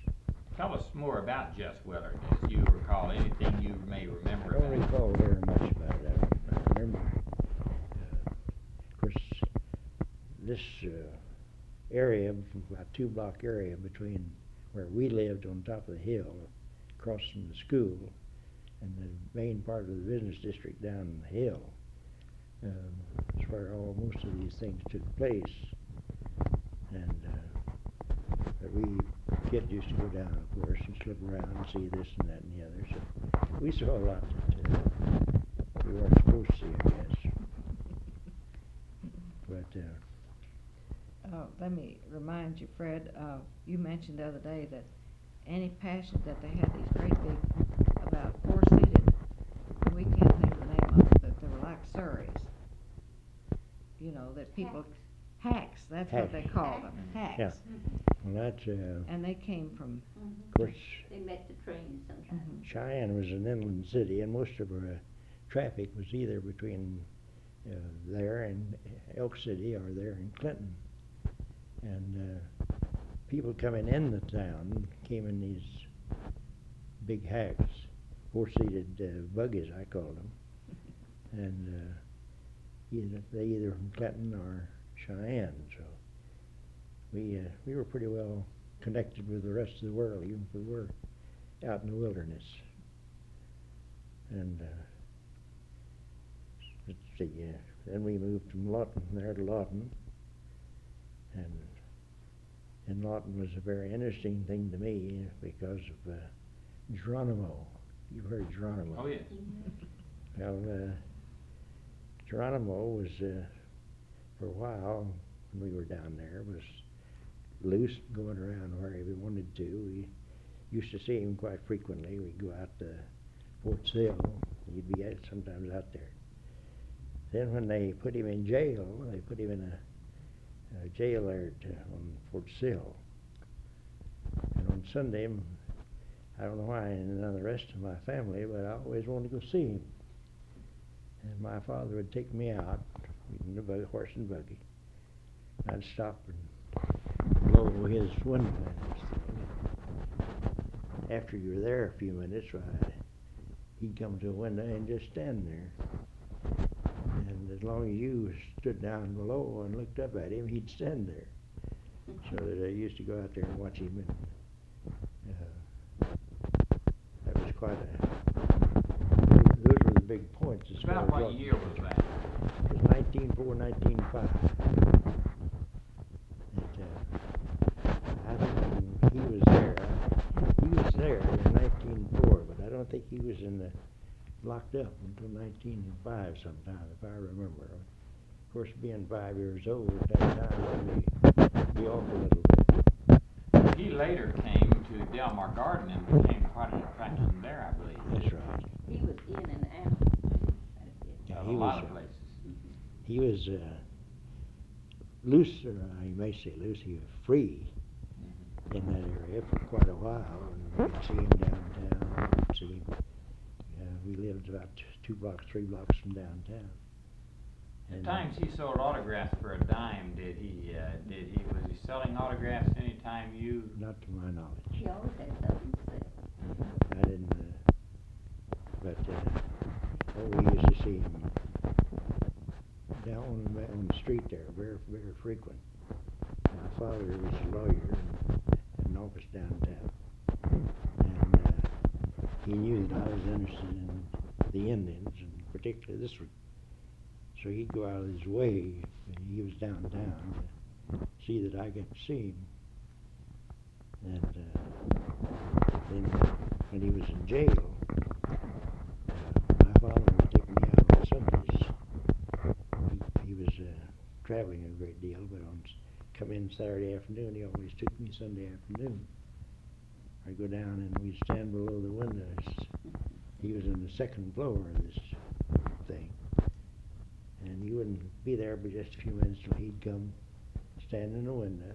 Tell us more about Jess Willard, as you recall, anything you may remember about him. I don't recall very much about it. I, I remember, uh, of course, this uh, area, about two-block area between where we lived on top of the hill, across from the school, and the main part of the business district down the hill. Um, that's where all most of these things took place. And uh, but we kids used to go down, of course, and slip around and see this and that and the other. So we saw a lot that uh, we weren't supposed to see, I guess. But. Uh, Oh, let me remind you, Fred, uh, you mentioned the other day that Annie Passion, that they had these great big, about four-seated, we can't think of the name of it, but they were like surreys, you know, that people, hacks, hacks that's hacks. What they call them, hacks. Yeah. Mm-hmm. Well, that's, uh, and they came from, mm-hmm. of course, they met the train sometimes. Mm-hmm. Cheyenne was an inland city, and most of our uh, traffic was either between uh, there and Elk City or there and Clinton. And uh, people coming in the town came in these big hacks, four-seated uh, buggies, I called them. And uh, either, they either from Clinton or Cheyenne. So we, uh, we were pretty well connected with the rest of the world, even if we were out in the wilderness. And uh, let's see, uh, then we moved from Lawton, from there to Lawton. And, and Lawton was a very interesting thing to me because of uh, Geronimo. You've heard Geronimo. Oh, yes. Yeah. Well, uh, Geronimo was, uh, for a while, when we were down there, was loose, going around wherever he wanted to. We used to see him quite frequently. We'd go out to Fort Sill. He'd be out, sometimes out there. Then when they put him in jail, they put him in a Uh, jail there at, uh, on Fort Sill. And on Sunday, I don't know why, and the rest of my family, but I always wanted to go see him. And my father would take me out in the buggy, horse and buggy. I'd stop and blow his window and his thing. After you were there a few minutes, I'd, he'd come to a window and just stand there. And as long as you stood down below and looked up at him, he'd stand there. So that I used to go out there and watch him. And, uh, that was quite a. Those were the big points. About what year was that? It was nineteen oh four, nineteen oh five. And, uh, I don't think he was there. He was there in nineteen oh four, but I don't think he was in the. Locked up until nineteen oh five sometime, if I remember. Of course, being five years old at that time, I'd be, be off a little bit. He later came to Delmar Garden and became quite an attraction there, I believe. That's right. He was in and out. Yeah, he a lot was, of places. Uh, he was uh, loose, or uh, you may say loose, he was free mm-hmm. in that area for quite a while. And we'd see him downtown, we'd see him. We lived about two blocks, three blocks from downtown. And at times he sold autographs for a dime. Did he? Uh, did he? Was he selling autographs any time you? Not to my knowledge. He always had something to say. I didn't. Uh, but uh, oh, we used to see him down on the, on the street there, very, very frequent. My father was a lawyer in an office downtown. He knew that I was interested in the Indians, and particularly this one. So he'd go out of his way, and he was downtown, to see that I got to see him. And uh, then when he was in jail, uh, my father would take me out on Sundays. He, he was uh, traveling a great deal, but on come in Saturday afternoon, he always took me Sunday afternoon. I'd go down and we'd stand below the windows. He was in the second floor of this thing. And he wouldn't be there but just a few minutes till he'd come stand in the window.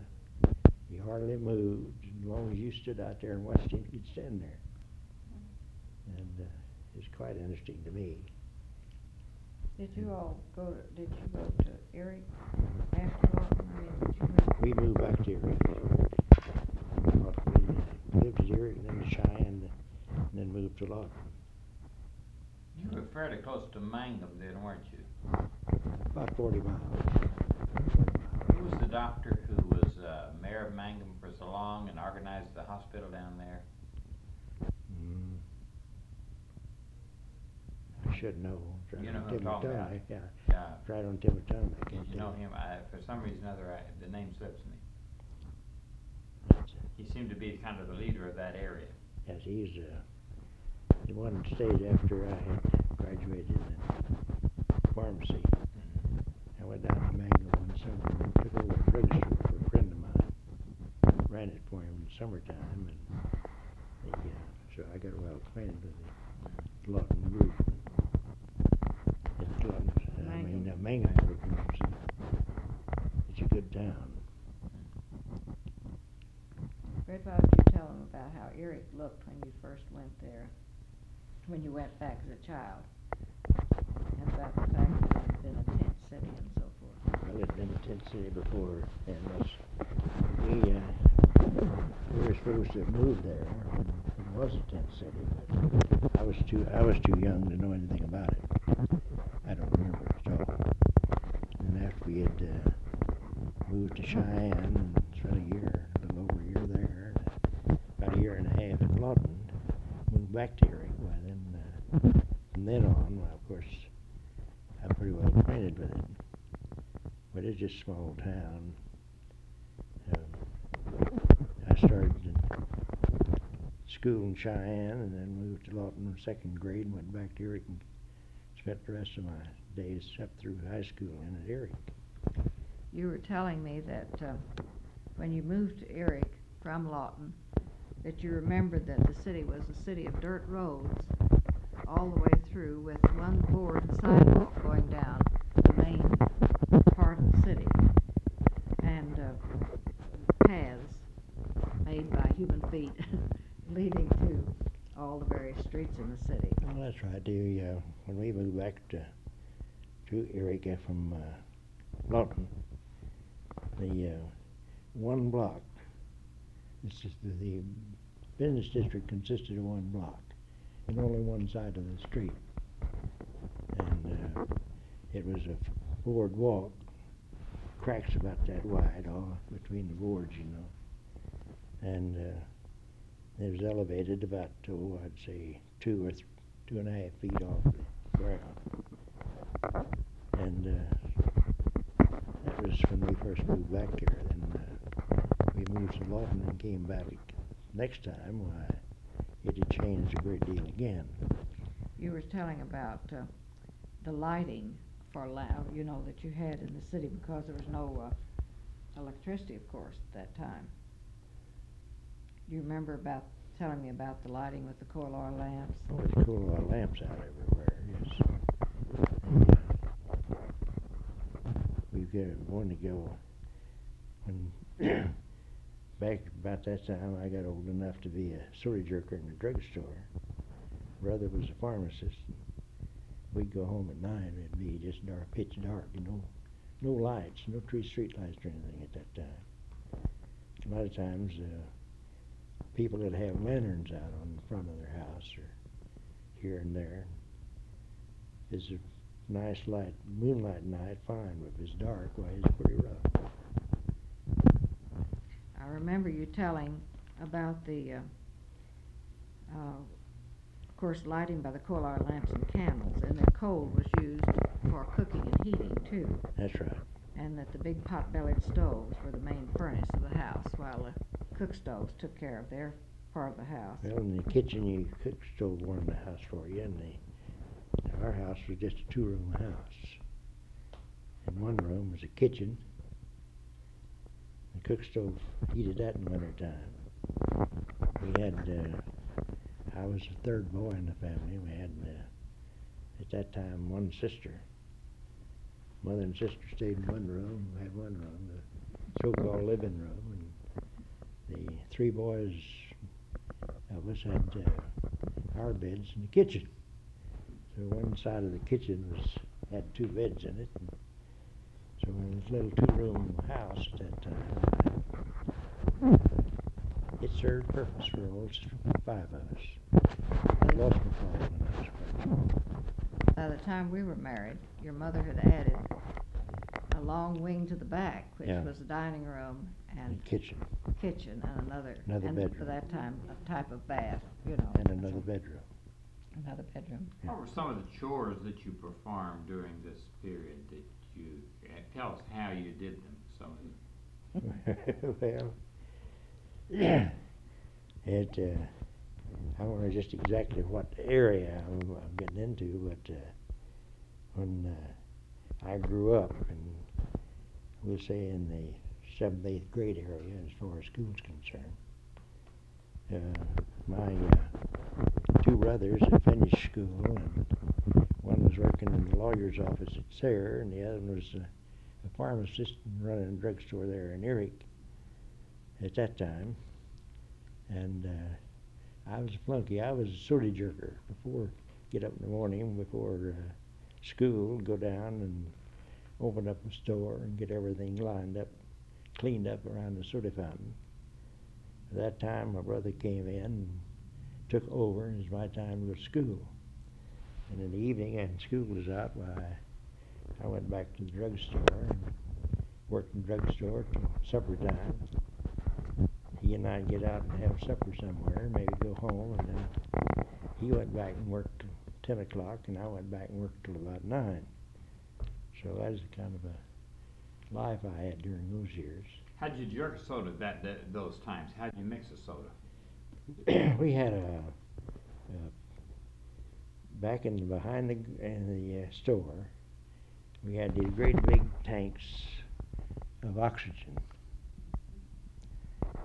He hardly moved. As long as you stood out there and watched him, he'd stand there. and uh, it's quite interesting to me. Did you all go to, did you go to Erick after Lawton? We moved back to Erick. We lived at Erick and then to Cheyenne and then moved to Lawton. You were fairly close to Mangum then, weren't you? About forty miles. Who was the doctor who was uh, mayor of Mangum for so long and organized the hospital down there? Mm. I should know. Right, you know who I'm talking about? Yeah. Yeah. Right on Timberton. I can't you know him. I, for some reason or other, I, the name slips me. That's it. He seemed to be kind of the leader of that area. Yes, he's uh, the one that stayed after I had graduated in pharmacy. Mm-hmm. I went down to Mangum one summer and took over a drug store for a friend of mine. Ran it for him in the summertime, and they, uh, so I got well acquainted with the Lawton group. I mean, uh, Mangum, it's a good town. Fred, why don't you tell them about how Erick looked when you first went there, when you went back as a child, and about the fact that it had been a tent city and so forth? Well, it had been a tent city before, and us, we, uh, we were supposed to have moved there. It was a tent city, but I was too, I was too young to know anything about it. I don't remember at all. And after we had uh, moved to Cheyenne, and spent a year, a little over a year there, and about a year and a half at Lawton, moved back to Erick. Well, then, uh, from then on, well, of course, I'm pretty well acquainted with it. But it's just a small town. Um, I started in school in Cheyenne, and then moved to Lawton in second grade, and went back to Erick. And spent the rest of my days up through high school in at Erick. You were telling me that uh, when you moved to Erick from Lawton, that you remembered that the city was a city of dirt roads all the way through with one board sidewalk going down the main part of the city and uh, paths made by human feet leading to all the various streets in the city. Well, that's right, Dewey. Uh, when we moved back to, to Erick from uh, Lawton, the uh, one block, this is the, the business district consisted of one block and only one side of the street. And uh, it was a board walk, cracks about that wide, all between the boards, you know. And uh, it was elevated about, oh, I'd say two or th two and a half feet off the ground. And uh, that was when we first moved back here. Then uh, we moved to Lawton and came back next time. Why, it had changed a great deal again. You were telling about uh, the lighting for, la you know, that you had in the city because there was no uh, electricity, of course, at that time. You remember about telling me about the lighting with the coal oil lamps? Oh, there's coal oil lamps out everywhere, yes. We've got one to go. When back about that time, I got old enough to be a sortie jerker in the drugstore. Brother was a pharmacist. We'd go home at nine. It'd be just dark, pitch dark, you know, no lights, no tree street lights or anything at that time. A lot of times. Uh, People that have lanterns out on the front of their house or here and there. It's a nice light, moonlight night, fine, but if it's dark, well, it's pretty rough. I remember you telling about the, uh, uh, of course, lighting by the coal oil lamps and candles, and that coal was used for cooking and heating, too. That's right. And that the big pot-bellied stoves were the main furnace of the house, while the cook stoves took care of their part of the house. Well, in the kitchen, you cook stove warmed the house for you, and the, our house was just a two-room house. And one room was a kitchen. The cook stove heated that in the winter time. We had, uh, I was the third boy in the family. We had, uh, at that time, one sister. Mother and sister stayed in one room. We had one room, the so-called living room. And the three boys of us had uh, our beds in the kitchen. So one side of the kitchen was had two beds in it. And so in this little two-room house at that time, it served purpose for all five of us. I lost my father when I was pregnant. By the time we were married, your mother had added a long wing to the back, which yeah. was the dining room and, and kitchen, kitchen, and another, another and bedroom. For that time, a type of bath, you know. And another bedroom. Another bedroom. Yeah. What were some of the chores that you performed during this period? That you tell us how you did them. Some of them. Well, yeah, it. Uh, I don't know just exactly what area I'm, I'm getting into, but uh, when uh, I grew up, and we'll say in the seventh, eighth grade area, as far as school's concerned, uh, my uh, two brothers had finished school, and one was working in the lawyer's office at Sayre, and the other one was a, a pharmacist running a drugstore there in Erick at that time, and. Uh, I was a flunky. I was a sooty jerker. Before, get up in the morning before uh, school, go down and open up the store and get everything lined up, cleaned up around the sooty fountain. At that time, my brother came in and took over, and it was my time to go to school. And in the evening, and school was out, I, I went back to the drugstore and worked in the drugstore till supper time. He and I'd get out and have supper somewhere, maybe go home, and then he went back and worked till ten o'clock, and I went back and worked till about nine. So that was the kind of a life I had during those years. How'd you jerk a soda that, that those times? How'd you mix a soda? We had a, a back in the behind the in the uh, store. We had these great big tanks of oxygen.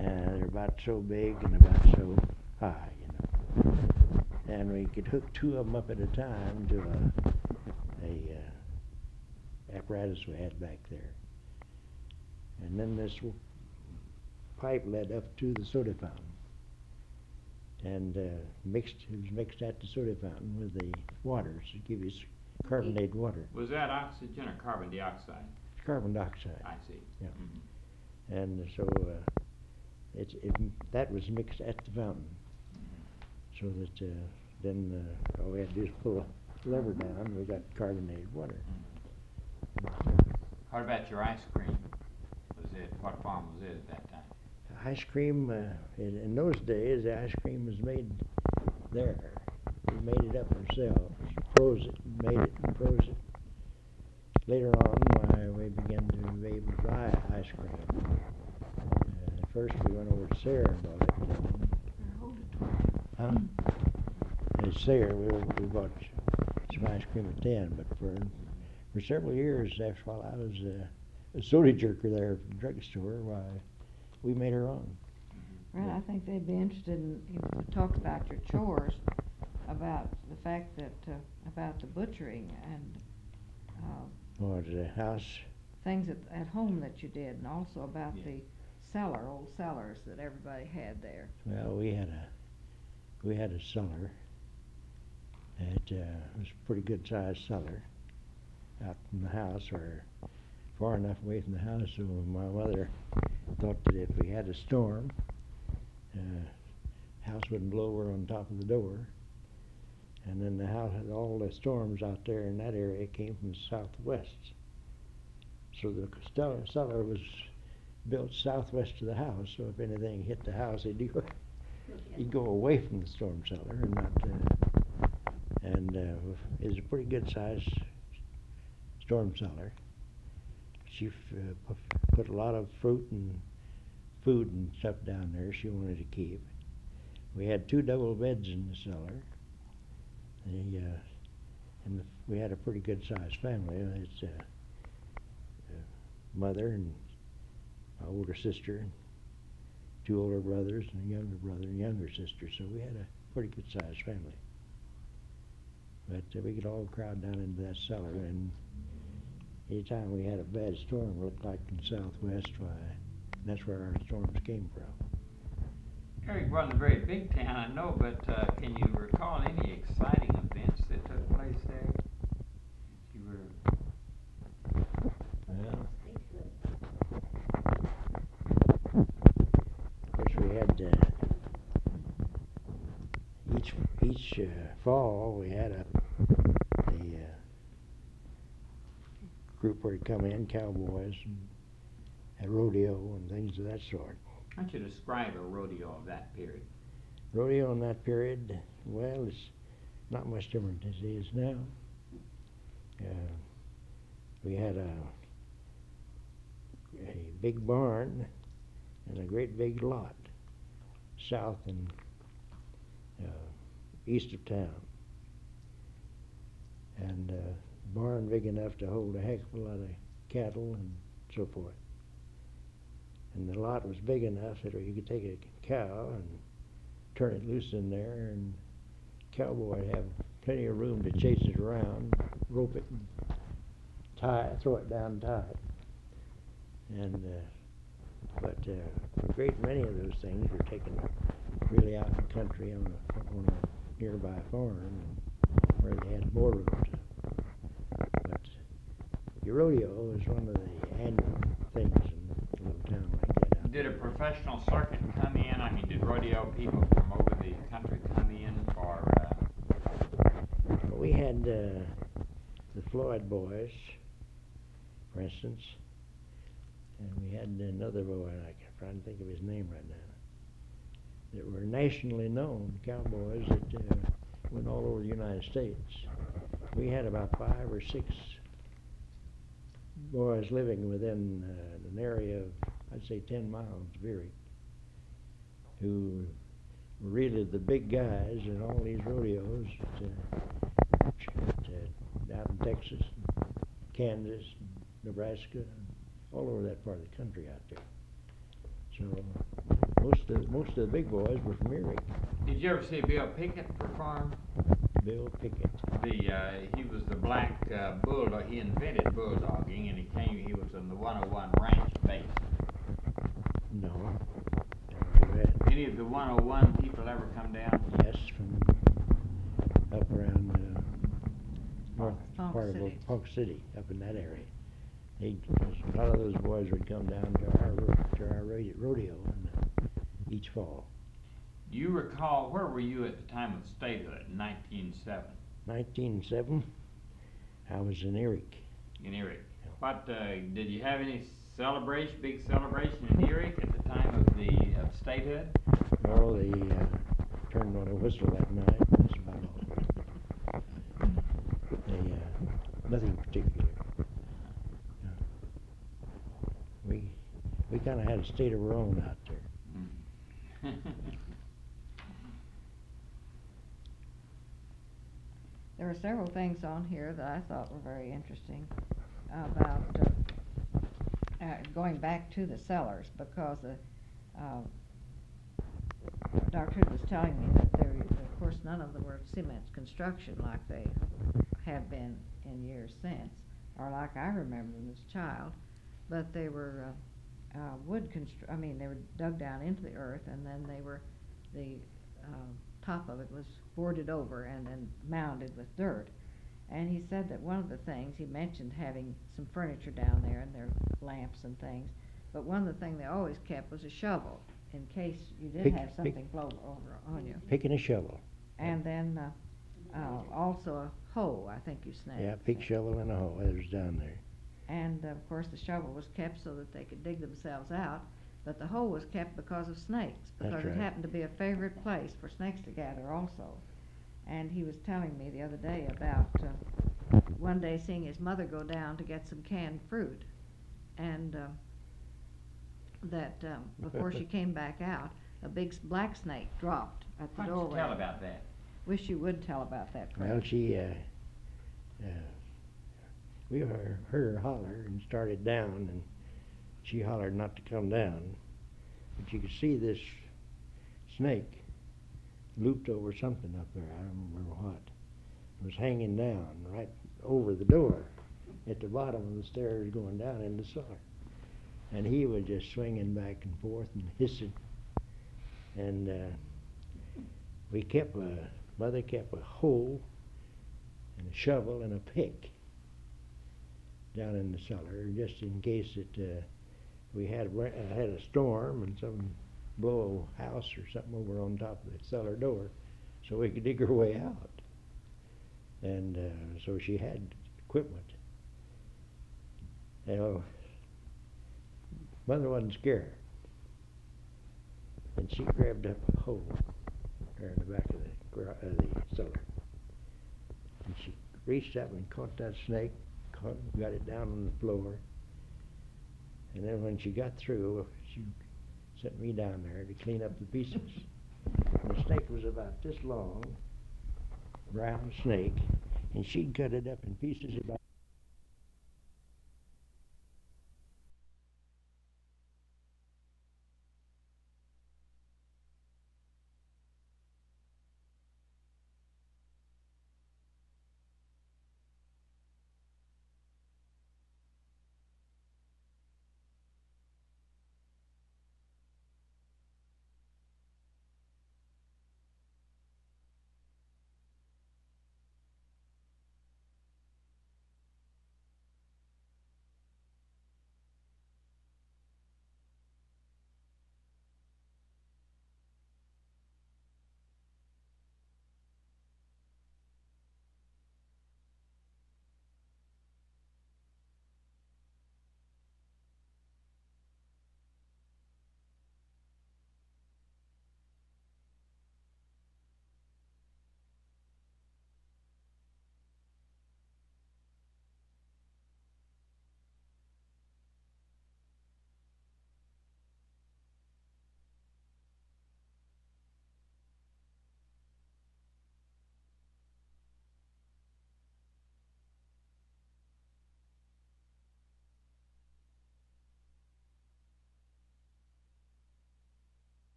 Uh, they're about so big and about so high, you know. And we could hook two of them up at a time to a, a uh, apparatus we had back there. And then this w pipe led up to the soda fountain, and uh, mixed it was mixed at the soda fountain with the water to give you carbonated water. Was that oxygen or carbon dioxide? Carbon dioxide. I see. Yeah. Mm-hmm. And so. Uh, It, it, that was mixed at the fountain, so that uh, then uh, all we had to do was pull a lever down, and we got carbonated water. How about your ice cream? Was it what farm was it at that time? Ice cream uh, in, in those days, the ice cream was made there. We made it up ourselves, froze it, made it, and froze it. Later on, we began to be able to buy ice cream. First, we went over to Sayre and bought it. Huh? At Sayre, we, we bought some ice cream at ten, but for, for several years, after while I was uh, a soda jerker there at the drugstore, why, we made our own. Right, I think they'd be interested in, you know, talk about your chores, about the fact that, uh, about the butchering and... Uh, or the house. Things at, at home that you did, and also about yeah. the... cellar, old cellars that everybody had there. Well, we had a we had a cellar. It uh, was a pretty good-sized cellar out from the house, or far enough away from the house so my mother thought that if we had a storm, the uh, house wouldn't blow over on top of the door. And then the house had all the storms out there in that area came from the southwest. So the cellar was built southwest of the house, so if anything hit the house, it'd go, it'd go away from the storm cellar, and not. Uh, and uh, it was a pretty good-sized storm cellar. She uh, put a lot of fruit and food and stuff down there. She wanted to keep. We had two double beds in the cellar, the, uh, and the, we had a pretty good-sized family. It's uh, uh, mother and. My older sister, two older brothers, and a younger brother and younger sister. So we had a pretty good-sized family. But uh, we could all crowd down into that cellar, and any time we had a bad storm, it looked like in the southwest, why, that's where our storms came from. Erick wasn't a very big town, I know, but uh, can you recall any exciting events that took place there? You were... Well, of course, we had uh, each each uh, fall we had a the uh, group where we'd come in, cowboys, and had rodeo and things of that sort. How would you describe a rodeo of that period? Rodeo in that period, well, it's not much different as it is now. Uh, we had a, a big barn and a great big lot south and uh, east of town. And a uh, barn big enough to hold a heck of a lot of cattle and so forth. And the lot was big enough that you could take a cow and turn it loose in there, and cowboy would have plenty of room to chase it around, rope it, and tie, throw it down, tie it. And uh, but uh, a great many of those things were taken really out in the country on a, on a nearby farm where they had boardrooms. But the rodeo is one of the annual things. Did a professional circuit come in? I mean, did rodeo people from over the country come in for... Uh... We had uh, the Floyd boys, for instance, and we had another boy, and I can't try to think of his name right now, that were nationally known cowboys that uh, went all over the United States. We had about five or six boys living within uh, an area of, I'd say, ten miles of Erick, who were really the big guys in all these rodeos at, uh, at, uh, out in Texas, and Kansas, and Nebraska, and all over that part of the country out there. So most of, most of the big boys were from Erick. Did you ever see Bill Pickett perform? Bill Pickett. The, uh, he was the black uh, bulldog. He invented bulldogging, and he came, he was on the one oh one ranch base. No. Any of the one oh one people ever come down? Yes, from up around uh, north Park part City. of Park City, up in that area. They, a lot of those boys would come down to our to our rodeo and, uh, each fall. Do you recall, where were you at the time of statehood in nineteen oh seven? nineteen oh seven, I was in Erick. In Erick. Yeah. What uh, did you have any? Celebration, big celebration in Erick at the time of the of statehood? Well, they uh, turned on a whistle that night. That's about all. They, uh, nothing particular. No. We we kind of had a state of our own out there. Mm. There were several things on here that I thought were very interesting about. Uh, Uh, going back to the cellars, because uh, uh, Doctor Hood was telling me that there, of course, none of them were cement construction like they have been in years since, or like I remember them as a child, but they were uh, uh, wood constru- I mean, they were dug down into the earth, and then they were, the uh, top of it was boarded over and then mounded with dirt. And he said that one of the things, he mentioned having some furniture down there and their lamps and things, but one of the things they always kept was a shovel in case you did pick, have something pick, blow over on you. Picking a shovel. And yeah. then uh, uh, also a hoe, I think you snagged. Yeah, pick, shovel, and a hoe. It was down there. And, uh, of course, the shovel was kept so that they could dig themselves out, but the hoe was kept because of snakes, because That's right. it happened to be a favorite place for snakes to gather also. And he was telling me the other day about uh, one day seeing his mother go down to get some canned fruit, and uh, that um, before she came back out, a big black snake dropped at the doorway. Why don't you tell about that? Wish you would tell about that. Friend. Well, she, uh, uh, we heard her holler and started down, and she hollered not to come down, but you could see this snake looped over something up there, I don't remember what. It was hanging down right over the door at the bottom of the stairs going down in the cellar. And he was just swinging back and forth and hissing. And uh, we kept, a, mother kept a hoe and a shovel and a pick down in the cellar, just in case that uh, we had, uh, had a storm and some blow a house or something over on top of the cellar door, so we could dig her way out. And uh, so she had equipment. You know, mother wasn't scared. And she grabbed up a hole there in the back of the, uh, the cellar. And she reached up and caught that snake, caught, got it down on the floor. And then when she got through, she sent me down there to clean up the pieces. And the snake was about this long, brown snake, and she'd cut it up in pieces about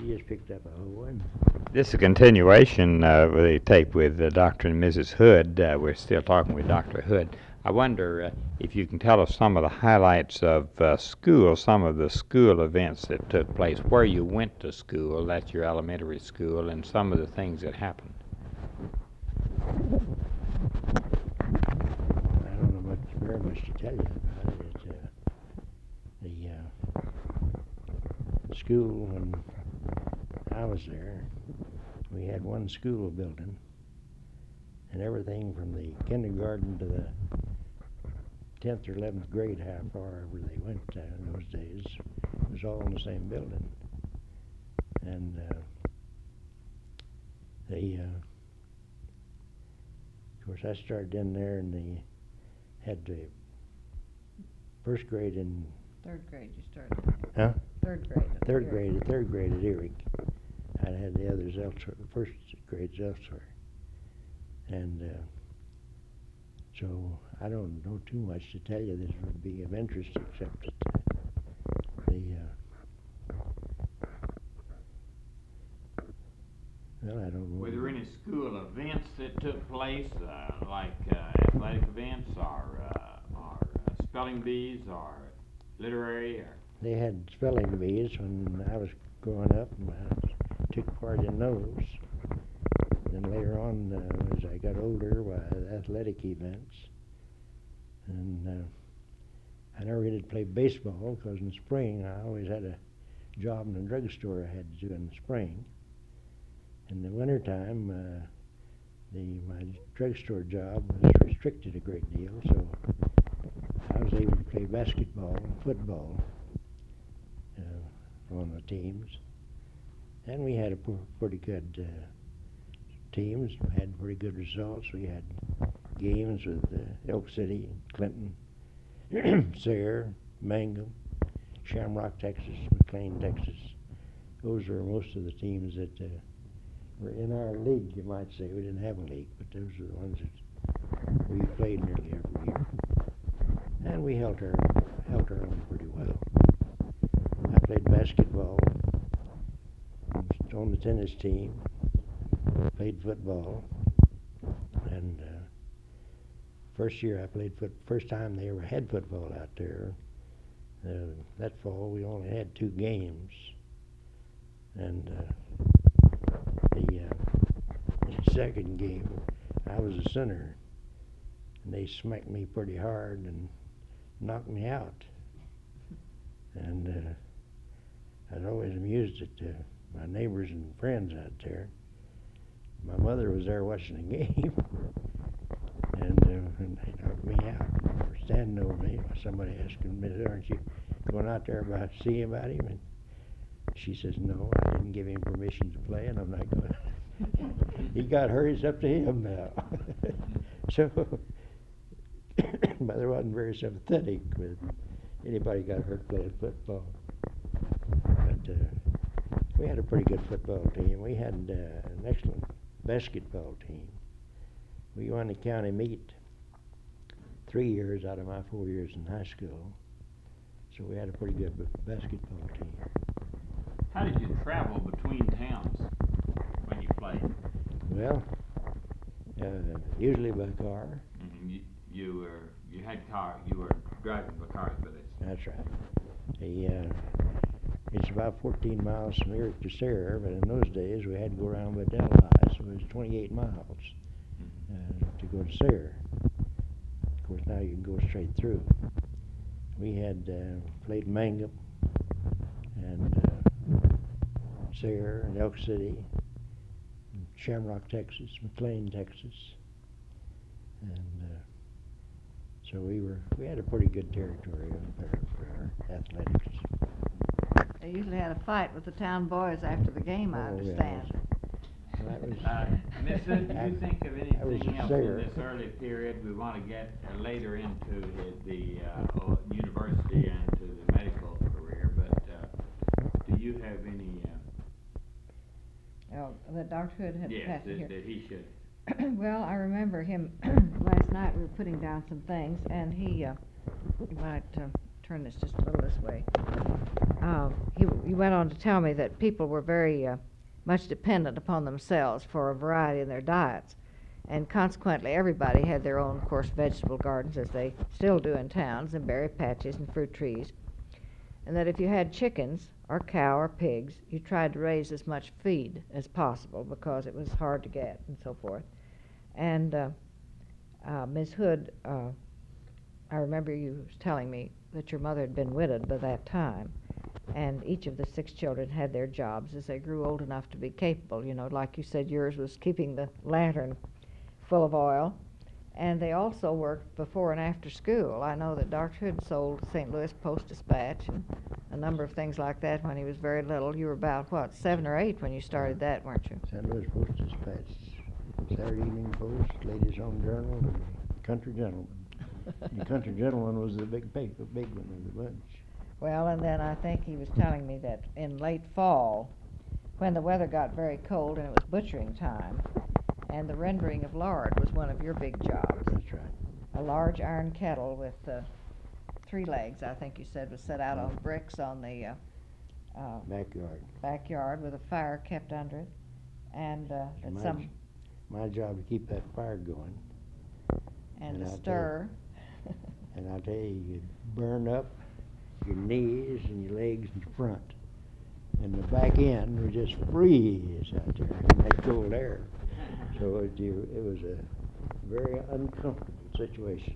She just picked up a whole one. This is a continuation of the tape with uh, Doctor and Missus Hood. Uh, we're still talking with Doctor Hood. I wonder uh, if you can tell us some of the highlights of uh, school, some of the school events that took place, where you went to school, that's your elementary school, and some of the things that happened. I don't know much, very much to tell you about it. It's, uh, the uh, school and I was there, we had one school building, and everything from the kindergarten to the tenth or eleventh grade, how far ever they went uh, in those days, was all in the same building. And uh, they, uh, of course, I started in there, and they had the first grade in third grade. You started. Huh? Third grade. Third grade. Third grade at Erick. I had the others elsewhere, first grades elsewhere. And uh, so I don't know too much to tell you this would be of interest, except that the, uh, well, I don't know. Were there any school events that took place, uh, like uh, athletic events or, uh, or uh, spelling bees or literary? Or they had spelling bees when I was growing up. And I took part in those. And then later on, uh, as I got older, well, athletic events. And uh, I never really played baseball because in the spring I always had a job in a drugstore I had to do in the spring. In the wintertime, uh, the, my drugstore job was restricted a great deal, so I was able to play basketball and football uh, on the teams. And we had a pretty good uh, teams, had pretty good results. We had games with uh, Elk City, Clinton, Sayre, Mangum, Shamrock, Texas, McLean, Texas. Those were most of the teams that uh, were in our league, you might say. We didn't have a league, but those were the ones that we played nearly every year. we held her, held her own pretty well. I played basketball, on the tennis team, played football, and uh, first year I played foot, first time they ever had football out there. Uh, that fall we only had two games, and uh, the, uh, the second game I was a center, and they smacked me pretty hard and knocked me out. And uh, I'd always amused it to my neighbors and friends out there. My mother was there watching the game, and, uh, and they knocked me out. Standing over me, somebody asking me, "Aren't you going out there about to see about him?" And she says, "No, I didn't give him permission to play, and I'm not going." He got hurt. It's up to him now. So, mother wasn't very sympathetic with anybody got hurt playing football. But uh, we had a pretty good football team. We had uh, an excellent basketball team. We won the county meet three years out of my four years in high school, so we had a pretty good basketball team. How did you travel between towns when you played? Well, uh, usually by car. Mm-hmm. you, you were you had car. You were driving by cars for this. That's right. The, uh, it's about fourteen miles from Erick to Sayre, but in those days we had to go around by Delhi, so it was twenty-eight miles uh, to go to Sayre. Of course, now you can go straight through. We had uh, played Mangum and uh, Sayre and Elk City, and Shamrock, Texas, McLean, Texas, and uh, so we were we had a pretty good territory up there for our athletics. They usually had a fight with the town boys after the game, oh, I understand. Yeah. That was, uh, Miss Hood, do you think of anything else in this early period? We want to get uh, later into the, the uh, university and to the medical career, but uh, do you have any? Uh, oh, that Doctor Hood had yes, passed that, here. that he should. Well, I remember him last night. We were putting down some things, and he, uh, you might uh, turn this just a little this way. Uh, he, he went on to tell me that people were very. Uh, much dependent upon themselves for a variety in their diets, and consequently everybody had their own, of course, vegetable gardens, as they still do in towns, and berry patches and fruit trees, and that if you had chickens or cow or pigs, you tried to raise as much feed as possible because it was hard to get and so forth. And uh, uh, Miss Hood, uh, I remember you telling me that your mother had been widowed by that time, and each of the six children had their jobs as they grew old enough to be capable. You know, like you said, yours was keeping the lantern full of oil. And they also worked before and after school. I know that Doctor Hood sold Saint Louis Post-Dispatch and a number of things like that when he was very little. You were about, what, seven or eight when you started that, weren't you? Saint Louis Post-Dispatch, Saturday Evening Post, Ladies' Home Journal, and Country Gentleman. The Country Gentleman was the big paper, big one of the bunch. Well, and then I think he was telling me that in late fall, when the weather got very cold and it was butchering time, and the rendering of lard was one of your big jobs. That's right. A large iron kettle with uh, three legs, I think you said, was set out on bricks on the uh, uh, backyard. Backyard with a fire kept under it, and uh, it's some. My job to keep that fire going. And, and the stir. You, and I tell you, you burn up your knees and your legs and your front, and the back end would just freeze out there in that cold air. So it, you, it was a very uncomfortable situation.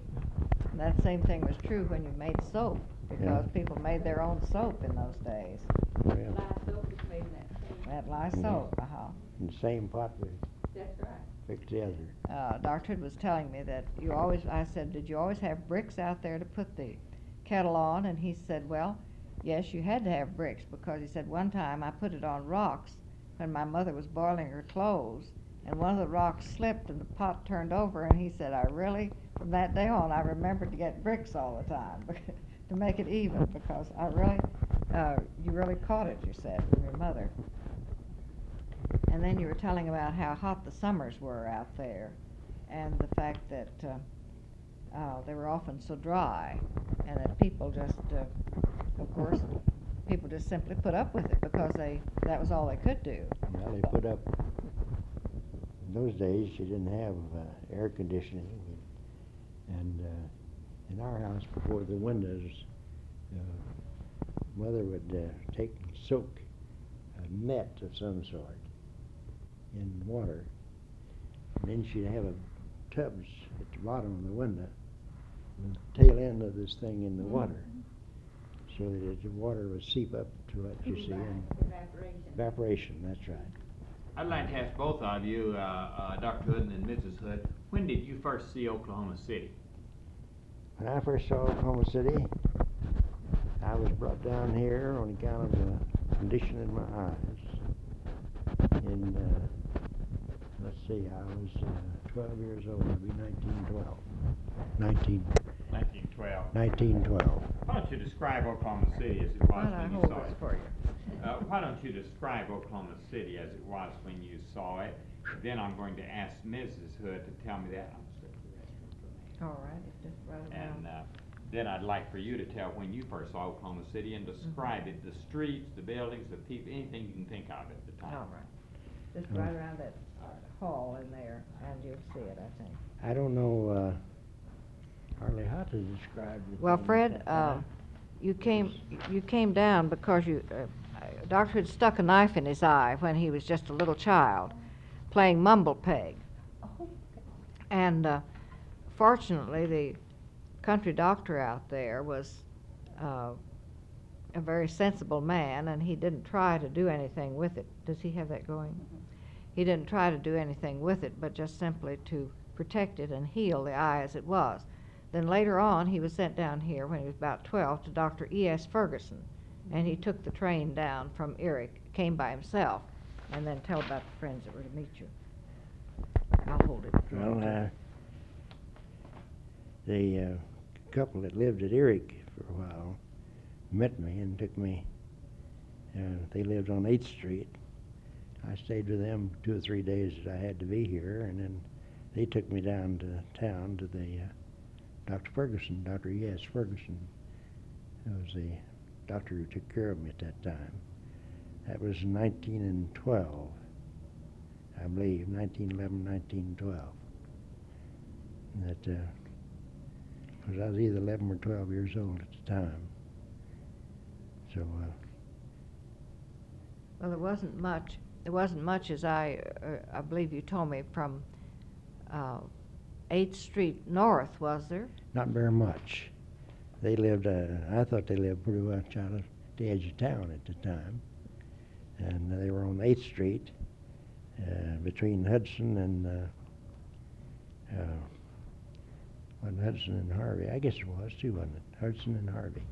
And that same thing was true when you made soap, because yeah. people made their own soap in those days. Well, lye soap was made in that. That lye mm-hmm. soap, uh huh. In the same pot we. That's right. Fixed the other. Uh, Doctor Hood was telling me that you always. I said, "Did you always have bricks out there to put the kettle on?" And he said, "Well, yes, you had to have bricks, because," he said, "one time I put it on rocks when my mother was boiling her clothes, and one of the rocks slipped and the pot turned over," and he said, "I really, from that day on, I remembered to get bricks all the time to make it even, because I really, uh, you really caught it," you said, "from your mother." And then you were telling about how hot the summers were out there, and the fact that uh, uh, they were often so dry, and that people just, uh, of course, people just simply put up with it because they that was all they could do. Well, they put up. In those days, you didn't have uh, air conditioning, and uh, in our house, before the windows, uh, Mother would uh, take soak a net of some sort in water, and then she'd have a tubs at the bottom of the window, and the tail end of this thing in the mm-hmm. water, so that the water would seep up to it, you see. And evaporation. Evaporation, that's right. I'd like to ask both of you, uh, uh, Doctor Hood and Missus Hood, when did you first see Oklahoma City? When I first saw Oklahoma City, I was brought down here on account of the condition in my eyes. And uh, let's see, I was uh, twelve years old. It'd be nineteen twelve. nineteen, nineteen twelve. nineteen twelve. Why don't you describe Oklahoma City as it was when you saw it? For you. Uh, why don't you describe Oklahoma City as it was when you saw it? Then I'm going to ask Missus Hood to tell me that. I'm straight to the restroom. All right, it's just right around. And, uh, then I'd like for you to tell when you first saw Oklahoma City and describe mm-hmm. it, the streets, the buildings, the people, anything you can think of at the time. All right. Just right around that hall in there, and you'll see it, I think. I don't know uh, hardly how to describe it. Well, Fred, uh, you came you came down because you uh, Doctor Hood stuck a knife in his eye when he was just a little child playing mumble peg. And uh, fortunately, the country doctor out there was uh, a very sensible man, and he didn't try to do anything with it. Does he have that going? Mm-hmm. He didn't try to do anything with it, but just simply to protect it and heal the eye as it was. Then later on, he was sent down here when he was about twelve to Doctor E S Ferguson, mm-hmm. and he took the train down from Erick, came by himself, and then tell about the friends that were to meet you. I'll hold it. Well, uh, the uh, couple that lived at Erick for a while met me and took me. Uh, they lived on eighth Street. I stayed with them two or three days that I had to be here, and then they took me down to town to the uh, Doctor Ferguson, Doctor E S Ferguson, who was the doctor who took care of me at that time. That was nineteen twelve, I believe, nineteen eleven, nineteen twelve. That uh, I was either eleven or twelve years old at the time. So, uh, well, it wasn't much. It wasn't much, as I, uh, I believe you told me, from uh, eighth Street North, was there? Not very much. They lived. Uh, I thought they lived pretty much out of the edge of town at the time, and they were on eighth Street, uh, between Hudson and. Uh, uh, Wasn't Hudson and Harvey? I guess it was too, wasn't it? Hudson and Harvey.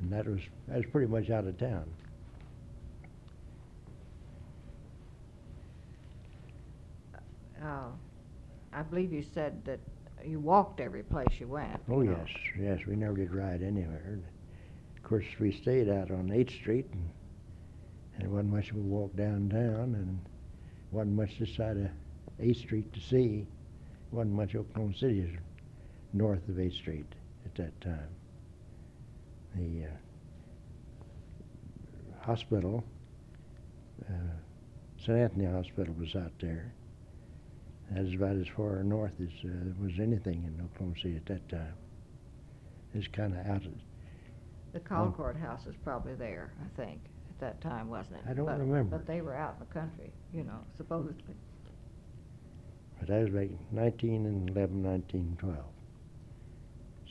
And that was that was pretty much out of town. Uh, I believe you said that you walked every place you went. Oh yes, yes. We never did ride anywhere. Of course, we stayed out on eighth Street, and, and it wasn't much of a walk downtown, and wasn't much this side of eighth Street to see. Wasn't much Oklahoma City north of eighth Street at that time. The uh, hospital, uh, Saint Anthony Hospital, was out there. That was about as far north as uh, there was anything in Oklahoma City at that time. It's kind of out of... The Colcord um, House was probably there, I think, at that time, wasn't it? I don't but, remember. But they were out in the country, you know, supposedly. But that was back in nineteen eleven, nineteen twelve.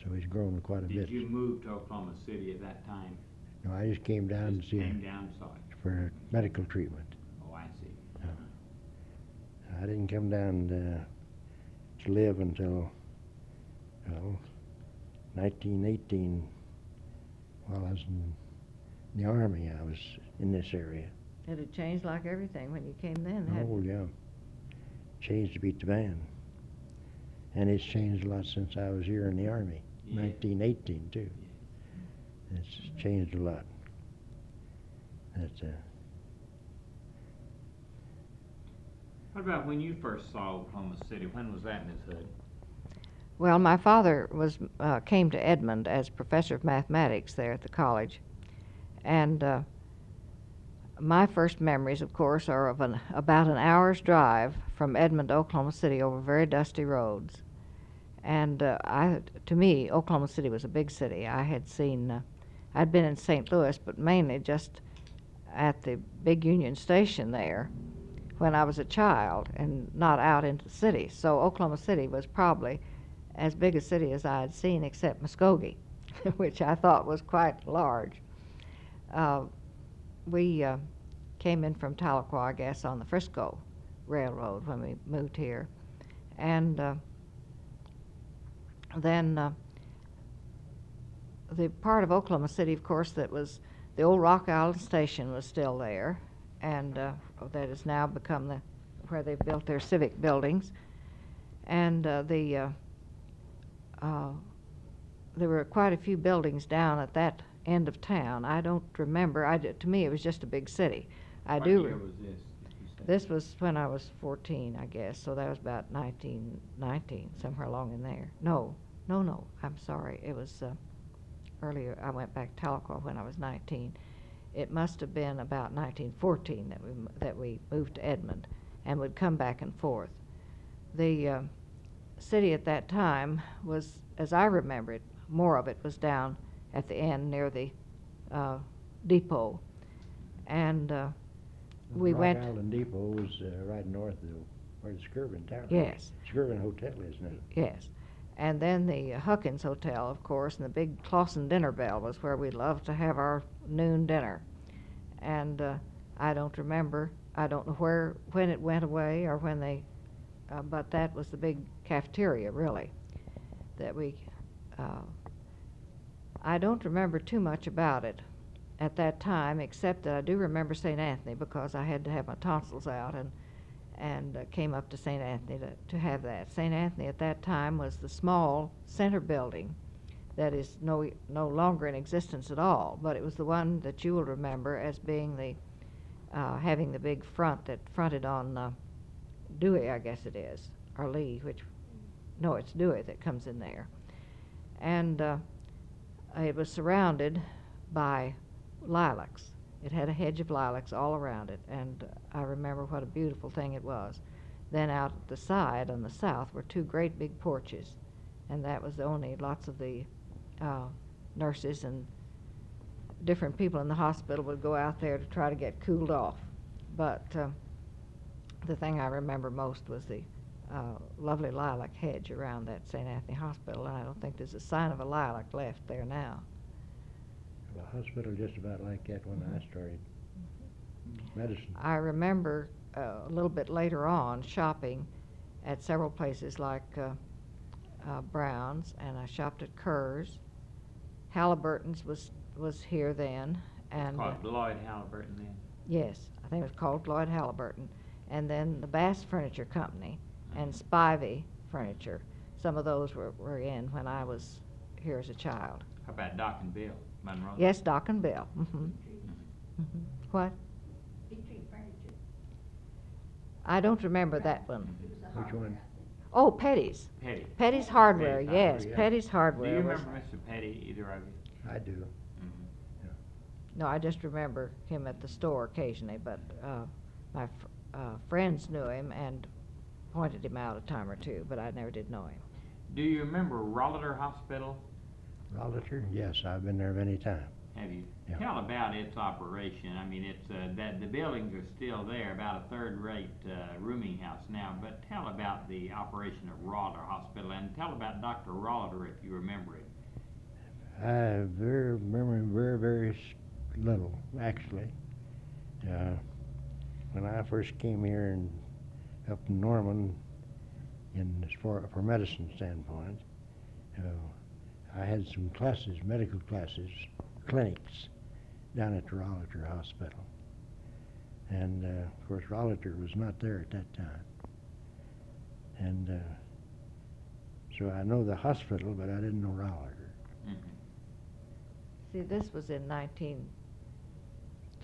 So he's grown quite a Did bit. Did you move to Oklahoma City at that time? No, I just came down just to see came him down, saw it. For medical treatment. Oh, I see. Uh, I didn't come down to, to live until, well, nineteen eighteen. While I was in the Army, I was in this area. It had changed like everything when you came then. Oh, hadn't? Yeah. Changed to beat the band, and it's changed a lot since I was here in the Army, yeah. nineteen eighteen too. Yeah. It's changed a lot. That's. Uh, what about when you first saw Oklahoma City? When was that, Miz Hood? Well, my father was uh, came to Edmond as professor of mathematics there at the college, and uh, my first memories, of course, are of an, about an hour's drive from Edmond to Oklahoma City over very dusty roads. And uh, I, to me, Oklahoma City was a big city. I had seen, uh, I'd been in Saint Louis, but mainly just at the big Union Station there when I was a child and not out into the city. So Oklahoma City was probably as big a city as I had seen except Muskogee, which I thought was quite large. Uh, we uh, came in from Tahlequah, I guess, on the Frisco Railroad when we moved here. And uh, then uh, the part of Oklahoma City, of course, that was the old Rock Island Station was still there, and uh, that has now become the where they've built their civic buildings. And uh, the uh, uh, there were quite a few buildings down at that end of town. I don't remember. I did, to me, it was just a big city. I what do. Year was this? This was when I was fourteen, I guess. So that was about nineteen nineteen, somewhere along in there. No, no, no. I'm sorry. It was uh, earlier. I went back to Tahlequah when I was nineteen. It must have been about nineteen fourteen that we that we moved to Edmond, and would come back and forth. The uh, city at that time was, as I remember it, more of it was down at the end near the uh, depot, and uh, we Rock went. Island Depot was uh, right north of the, where the Skirvin Tower. Yes. Skirvin Hotel is now. Yes, and then the Huckins Hotel, of course, and the big Clausen dinner bell was where we loved to have our noon dinner, and uh, I don't remember. I don't know where when it went away or when they, uh, but that was the big cafeteria really, that we. Uh, I don't remember too much about it at that time, except that I do remember Saint Anthony because I had to have my tonsils out and and uh, came up to Saint Anthony to, to have that. Saint Anthony at that time was the small center building that is no, no longer in existence at all, but it was the one that you will remember as being the, uh, having the big front that fronted on uh, Dewey, I guess it is, or Lee, which, no, it's Dewey that comes in there. And uh, it was surrounded by lilacs. It had a hedge of lilacs all around it, and uh, I remember what a beautiful thing it was. Then out the side on the south were two great big porches, and that was the only lots of the uh, nurses and different people in the hospital would go out there to try to get cooled off. But uh, the thing I remember most was the Uh, lovely lilac hedge around that Saint Anthony Hospital, and I don't think there's a sign of a lilac left there now. Well, a hospital just about like that when mm-hmm. I started mm-hmm. medicine. I remember uh, a little bit later on shopping at several places like uh, uh, Brown's, and I shopped at Kerr's. Halliburton's was was here then, and called uh, Lloyd Halliburton then. Yes, I think it was called Lloyd Halliburton, and then the Bass Furniture Company and Spivey Furniture. Some of those were, were in when I was here as a child. How about Doc and Bill, Monroe? Yes, Doc and Bill. Mm-hmm. Mm-hmm. Mm-hmm. What? Petrie Furniture. I don't remember that one. Which one? Oh, Petty's. Petty. Petty's Hardware, Petty's yes. Hardware, yeah. Petty's Hardware. Do you remember Mister Petty, either of you? I do. Mm-hmm. Yeah. No, I just remember him at the store occasionally, but uh, my fr uh, friends knew him and pointed him out a time or two, but I never did know him. Do you remember Rolliter Hospital? Rolliter? Yes, I've been there many times. Have you? Yeah. Tell about its operation. I mean, it's uh, that the buildings are still there, about a third-rate uh, rooming house now, but tell about the operation of Rolliter Hospital, and tell about Doctor Rolliter if you remember it. I very, remember very, very little, actually. Uh, when I first came here and up in Norman, in for for medicine standpoint, uh, I had some classes, medical classes, clinics, down at the Rolliter Hospital, and uh, of course Rolliter was not there at that time, and uh, so I know the hospital, but I didn't know Rolliter. Mm-hmm. See, this was in nineteen.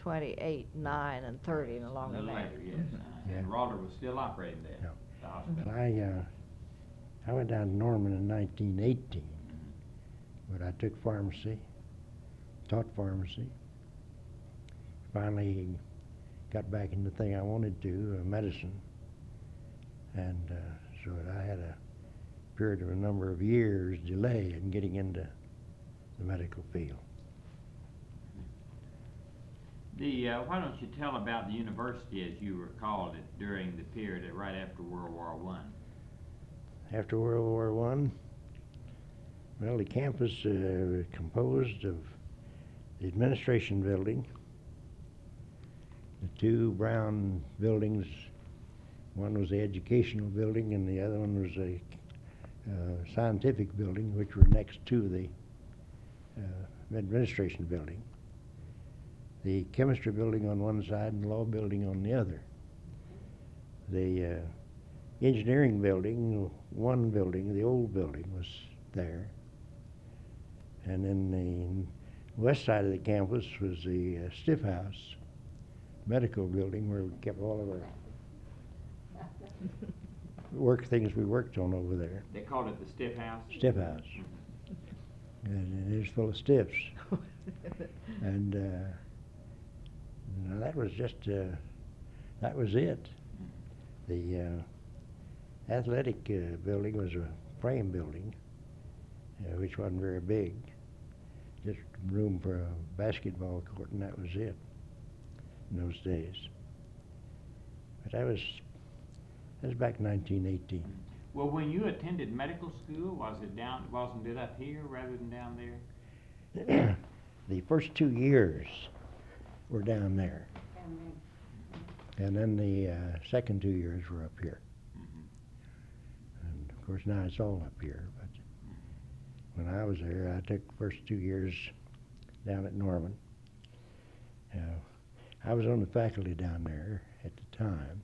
twenty-eight, nine, and thirty, and along the way. Yes. Mm-hmm. And yeah. Rolliter was still operating there. Yeah. The hospital. I, uh, I went down to Norman in nineteen eighteen, but I took pharmacy, taught pharmacy. Finally got back into the thing I wanted to, uh, medicine. And uh, so I had a period of a number of years delay in getting into the medical field. The, uh, why don't you tell about the university as you recalled it during the period right after World War One? After World War One, well, the campus uh, was composed of the administration building, the two brown buildings. One was the educational building and the other one was a uh, scientific building, which were next to the uh, administration building. The chemistry building on one side and the law building on the other. The uh, engineering building, one building, the old building was there. And then the west side of the campus was the uh, Stiff House medical building where we kept all of our work things we worked on over there. They called it the Stiff House? Stiff House. And it is full of stiffs. And uh, no, that was just, uh, that was it. The uh, athletic uh, building was a frame building, uh, which wasn't very big. Just room for a basketball court, and that was it in those days. But that was, that was back in nineteen eighteen. Well, when you attended medical school, was it down, wasn't it up here rather than down there? The first two years were down there. And then the uh, second two years were up here. Mm-hmm. And of course now it's all up here, but when I was there, I took the first two years down at Norman. Uh, I was on the faculty down there at the time,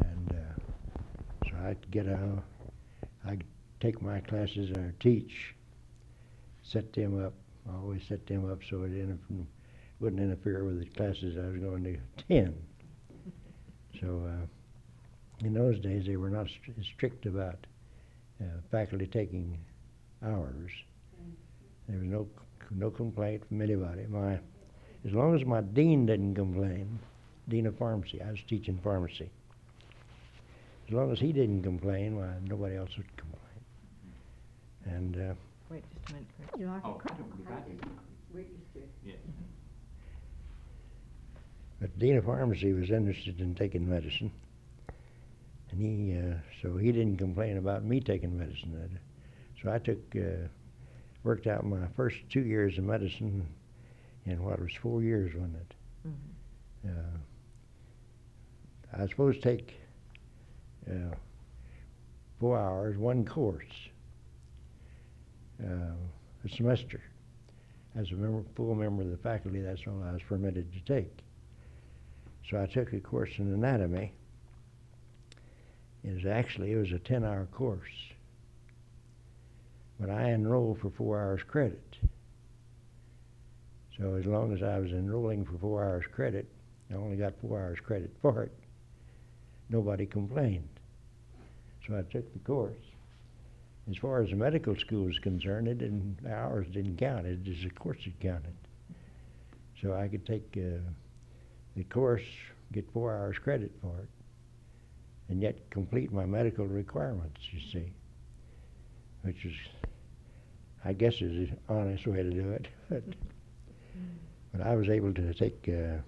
and uh, so I'd get out, I'd take my classes and I'd teach, set them up, I always set them up so it interfered. Wouldn't interfere with the classes I was going to attend. So uh, in those days they were not st strict about uh, faculty taking hours. There was no no complaint from anybody. My, as long as my dean didn't complain, dean of pharmacy, I was teaching pharmacy. As long as he didn't complain, well, nobody else would complain. And uh, wait just a minute. You know, oh, we used to. Yeah. But the dean of pharmacy was interested in taking medicine, and he uh, so he didn't complain about me taking medicine. So I took uh, worked out my first two years of medicine in what was four years, wasn't it? Mm-hmm. uh, I was supposed to take uh, four hours, one course, uh, a semester. As a member, full member of the faculty, that's all I was permitted to take. So I took a course in anatomy. It was actually, it was a ten hour course, but I enrolled for four hours credit. So as long as I was enrolling for four hours credit, I only got four hours credit for it. Nobody complained. So I took the course. As far as the medical school is concerned, it didn't, the hours didn't count, it was the course that counted. So I could take uh, the course, get four hours credit for it, and yet complete my medical requirements, you see, which is, I guess, is the honest way to do it. But, but I was able to take, uh,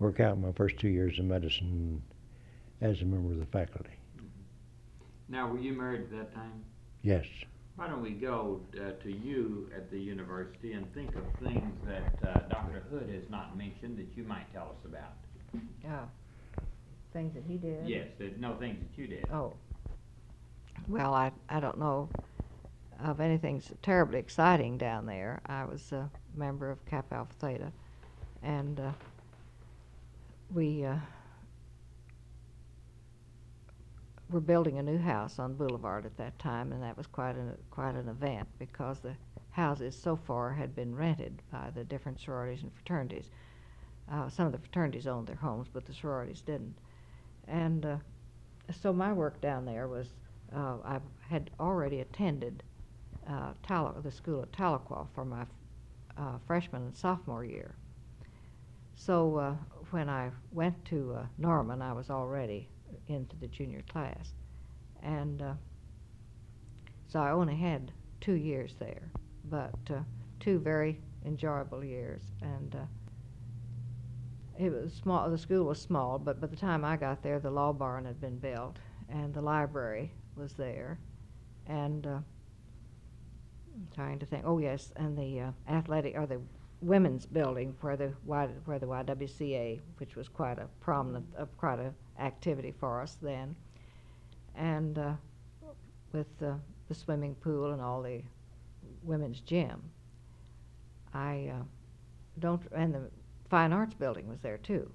work out my first two years of medicine as a member of the faculty. Now, were you married at that time? Yes. Why don't we go uh, to you at the university and think of things that uh, Doctor Hood has not mentioned that you might tell us about? Uh, things that he did? Yes, there's no things that you did. Oh. Well, I, I don't know of anything terribly exciting down there. I was a member of Kappa Alpha Theta, and uh, we... Uh, We're building a new house on Boulevard at that time, and that was quite an quite an event because the houses so far had been rented by the different sororities and fraternities. Uh, some of the fraternities owned their homes, but the sororities didn't. And uh, so my work down there was uh, I had already attended uh, Tahlequah, the school at Tahlequah for my uh, freshman and sophomore year. So uh, when I went to uh, Norman, I was already into the junior class. And uh, so I only had two years there, but uh, two very enjoyable years. And uh, it was small, the school was small, but by the time I got there, the law barn had been built and the library was there. And uh, I'm trying to think, oh yes, and the uh, athletic, or the women's building where the, y, where the Y W C A, which was quite a prominent, uh, quite a activity for us then. And uh, with uh, the swimming pool and all the women's gym. I uh, don't, and the fine arts building was there too.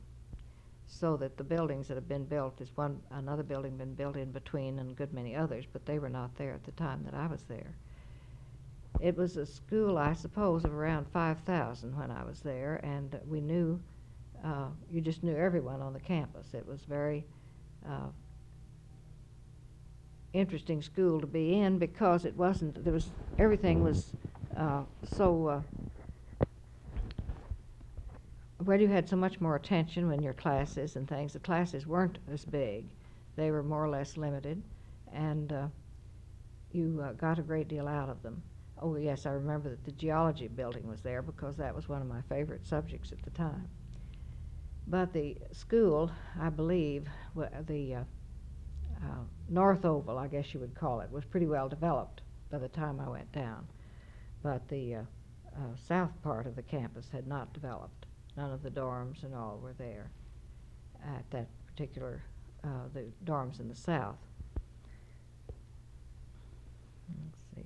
So that the buildings that have been built, is one, another building been built in between and a good many others, but they were not there at the time that I was there. It was a school, I suppose, of around five thousand when I was there, and we knew, uh, you just knew everyone on the campus. It was very, uh, interesting school to be in, because it wasn't, there was, everything was uh, so, uh, where you had so much more attention when your classes and things, the classes weren't as big. They were more or less limited, and uh, you uh, got a great deal out of them. Oh yes, I remember that the geology building was there, because that was one of my favorite subjects at the time. But the school, I believe, the uh, Uh, North Oval, I guess you would call it, was pretty well developed by the time I went down. But the uh, uh, south part of the campus had not developed. None of the dorms and all were there at that particular, uh, the dorms in the south. Let's see.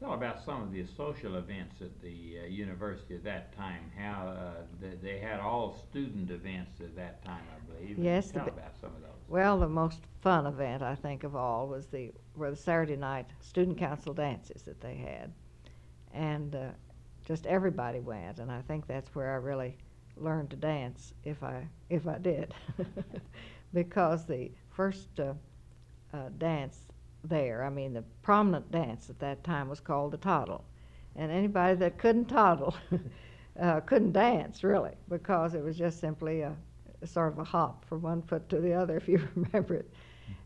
Tell about some of the social events at the uh, university at that time. How uh, th they had all student events at that time, I believe. Yes. Tell about some of those. Well, the most fun event, I think, of all was the were the Saturday night student council dances that they had, and uh, just everybody went. And I think that's where I really learned to dance, if I if I did, because the first uh, uh, dance. There, I mean, the prominent dance at that time was called the toddle, and anybody that couldn't toddle uh, couldn't dance, really, because it was just simply a, a sort of a hop from one foot to the other, if you remember it.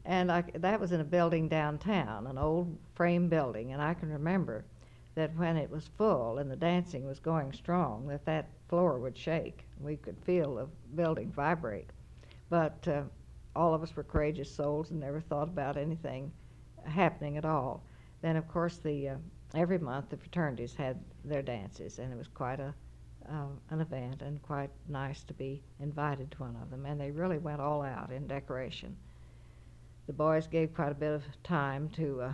And I, that was in a building downtown, an old frame building, and I can remember that when it was full and the dancing was going strong, that that floor would shake. We could feel the building vibrate, but uh, all of us were courageous souls and never thought about anything happening at all. Then, of course, the uh, every month the fraternities had their dances, and it was quite a uh, an event, and quite nice to be invited to one of them. And they really went all out in decoration. The boys gave quite a bit of time to uh,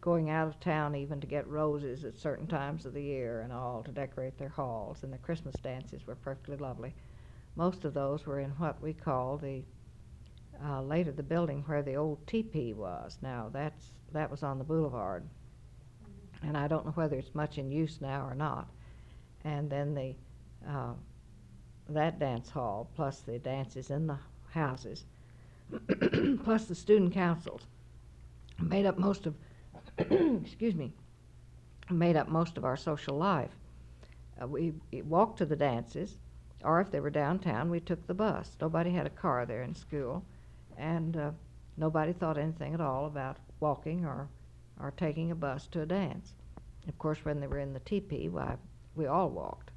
going out of town, even to get roses at certain times of the year and all, to decorate their halls. And the Christmas dances were perfectly lovely. Most of those were in what we call the Uh, later, the building where the old teepee was. Now, that's that was on the boulevard, and I don't know whether it's much in use now or not. And then the uh, that dance hall, plus the dances in the houses, plus the student councils, made up most of excuse me, made up most of our social life. Uh, we, we walked to the dances, or if they were downtown, we took the bus. Nobody had a car there in school. And uh, nobody thought anything at all about walking or, or taking a bus to a dance. Of course, when they were in the teepee, why, we all walked.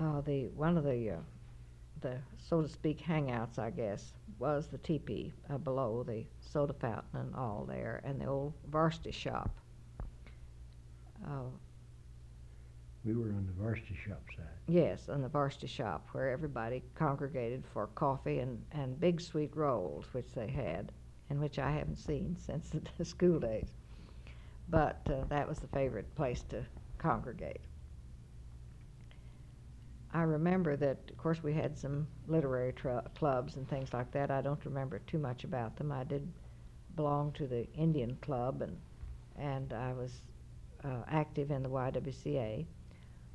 Uh, the one of the, uh, the so to speak hangouts, I guess, was the teepee uh, below the soda fountain and all there, and the old varsity shop. Uh, We were on the varsity shop side. Yes, on the varsity shop, where everybody congregated for coffee and, and big sweet rolls, which they had, and which I haven't seen since the school days. But uh, that was the favorite place to congregate. I remember that, of course, we had some literary clubs and things like that. I don't remember too much about them. I did belong to the Indian Club, and, and I was uh, active in the Y W C A.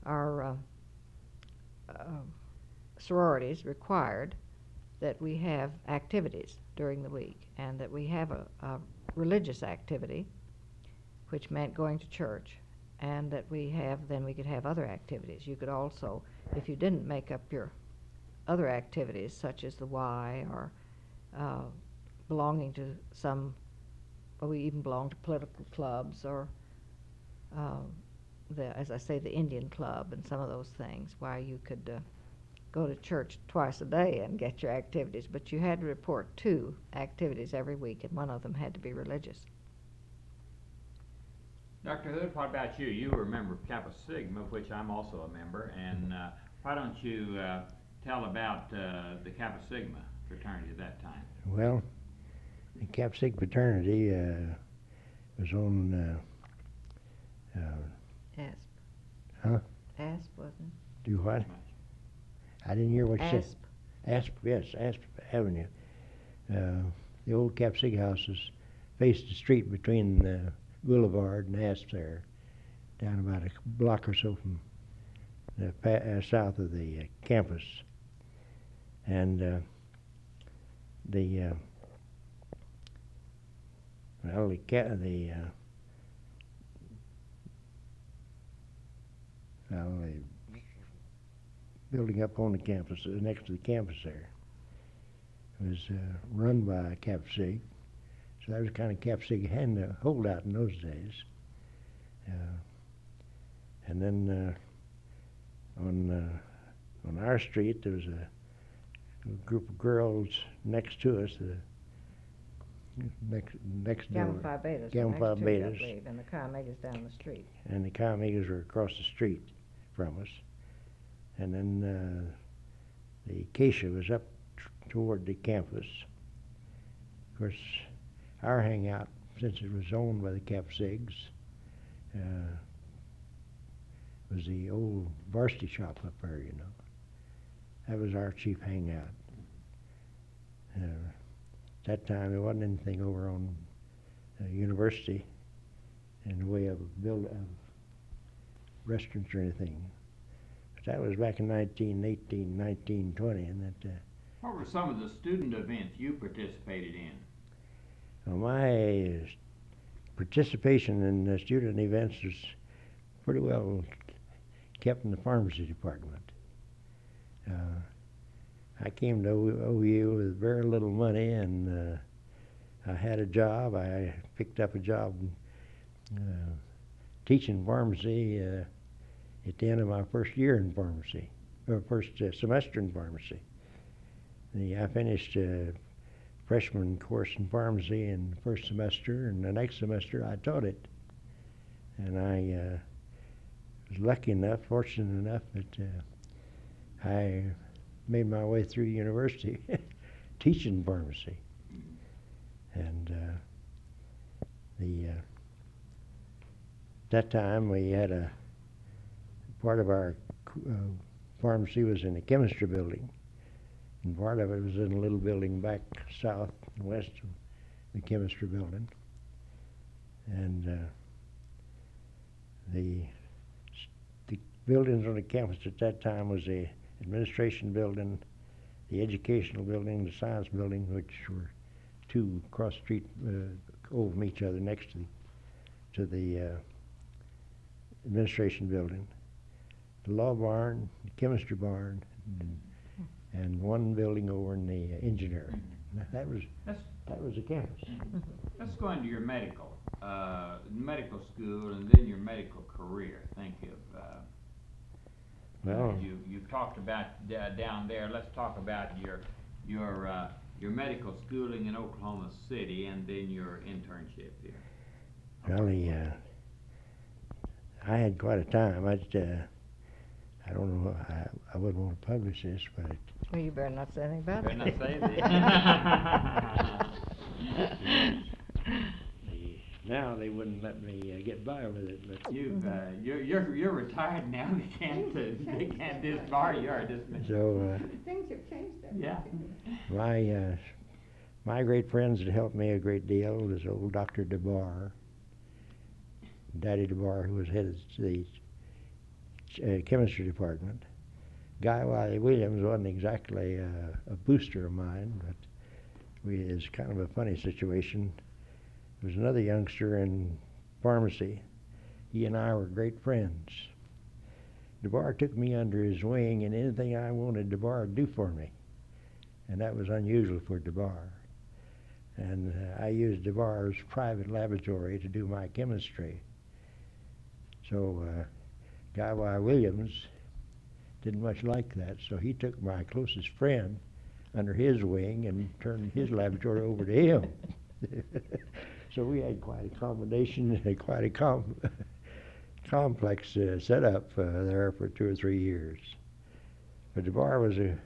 Our uh, uh, sororities required that we have activities during the week, and that we have a, a religious activity, which meant going to church, and that we have, then we could have other activities. You could also, if you didn't make up your other activities, such as the Y or uh, belonging to some, or we even belonged to political clubs or, uh, the, as I say, the Indian Club and some of those things, why you could uh, go to church twice a day and get your activities, but you had to report two activities every week, and one of them had to be religious. Doctor Hood, what about you? You were a member of Kappa Sigma, of which I'm also a member, and uh, why don't you uh, tell about uh, the Kappa Sigma fraternity at that time? Well, the Kappa Sigma fraternity uh, was on... Uh, uh, ASP. Huh? ASP, wasn't it? Do what? I didn't hear what you said. ASP. ASP, yes, ASP Avenue. Uh, the old Kappa Sigma houses faced the street between the Boulevard and Asp there, down about a block or so from the pa uh, south of the uh, campus. And uh, the uh, well, the ca the uh, well, the building up on the campus, uh, next to the campus there, was uh, run by Kappa Sig. So that was kind of Kappa Sig hand a holdout in those days. Uh, and then uh, on uh, on our street there was a, a group of girls next to us, uh, next next door. Gamma Phi Betas. Gamma Phi Betas. And the Chi Omegas down the street. And the Chi Omegas were across the street from us. And then uh, the Acacia was up tr toward the campus. Of course, our hangout, since it was owned by the Kappa Sigs, uh, was the old varsity shop up there, you know. That was our chief hangout. Uh, at that time, there wasn't anything over on uh, university in the way of a build of restaurants or anything. But that was back in nineteen eighteen, nineteen twenty, and that. Uh, what were some of the student events you participated in? My participation in the student events was pretty well kept in the pharmacy department. Uh, I came to O U with very little money, and uh, I had a job. I picked up a job uh, teaching pharmacy uh, at the end of my first year in pharmacy, or first uh, semester in pharmacy. The, I finished uh, freshman course in pharmacy in the first semester, and the next semester I taught it. And I uh, was lucky enough, fortunate enough, that uh, I made my way through university teaching pharmacy. And uh, the uh, that time we had a, part of our uh, pharmacy was in the chemistry building. And part of it was in a little building back south and west of the chemistry building. And uh, the, the buildings on the campus at that time was the administration building, the educational building, the science building, which were two cross street uh, over from each other next to the, to the uh, administration building, the law barn, the chemistry barn, and and one building over in the uh, engineering. That was That's, that was the campus. Let's go into your medical, uh, medical school, and then your medical career. Think of uh, well, you you talked about uh, down there. Let's talk about your your uh, your medical schooling in Oklahoma City, and then your internship here. Really, uh, I had quite a time. I uh, I don't know. I I wouldn't want to publish this, but. It, Well, you better not say anything about it. You better not say anything. Now they wouldn't let me uh, get by with it. But You've, uh, you're, you're, you're retired now. They can't, uh, they can't disbar you or dismiss you. So, uh, things have changed. Yeah. My, uh, my great friends that helped me a great deal was old Doctor DeBar, Daddy DeBar, who was head of the uh, chemistry department. Guy Wiley Williams wasn't exactly uh, a booster of mine, but we, it's kind of a funny situation. There was another youngster in pharmacy. He and I were great friends. DeBar took me under his wing, and anything I wanted DeBar to do for me. And that was unusual for DeBar. And uh, I used DeBar's private laboratory to do my chemistry. So uh, Guy Y. Williams didn't much like that, so he took my closest friend under his wing and turned his laboratory over to him. So we had quite a combination, quite a com complex uh, setup uh, there for two or three years. But DeBar was a,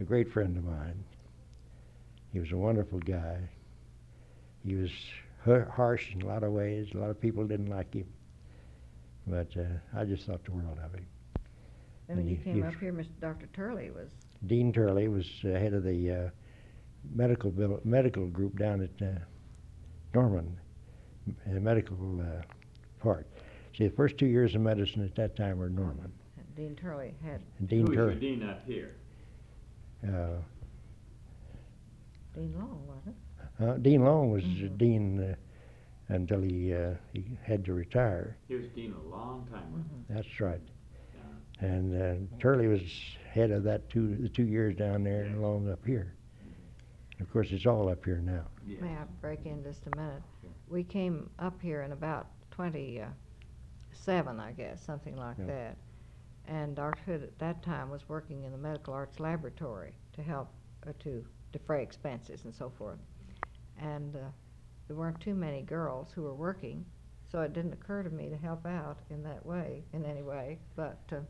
a great friend of mine. He was a wonderful guy. He was harsh in a lot of ways. A lot of people didn't like him. But uh, I just thought the world of him. And when you came up here, Mister Doctor Turley was... Dean Turley was uh, head of the uh, medical bill medical group down at uh, Norman, the medical uh, part. See, the first two years of medicine at that time were Norman. And Dean Turley had... And Dean Who Turley. was your dean up here? Uh, Dean Long, wasn't it? Uh, Dean Long was mm-hmm. dean... Uh, until he, uh, he had to retire. He was dean a long time. Mm-hmm. That's right. Yeah. And uh, Turley was head of that two, the two years down there, yeah. and Long up here. Of course, it's all up here now. Yeah. May I break in just a minute? Yeah. We came up here in about twenty-seven, I guess, something like yeah. that. And Doctor Hood at that time was working in the medical arts laboratory to help uh, to defray expenses and so forth. And uh, there weren't too many girls who were working, so it didn't occur to me to help out in that way, in any way. But uh,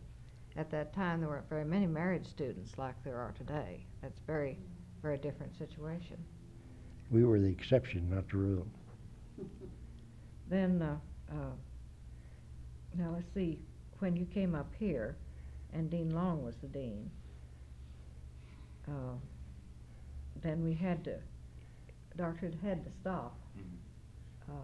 at that time, there weren't very many married students like there are today. That's a very, very different situation. We were the exception, not the rule. Then, uh, uh, now let's see, when you came up here, and Dean Long was the dean, uh, then we had to, Doctor Hood had to stop. Uh,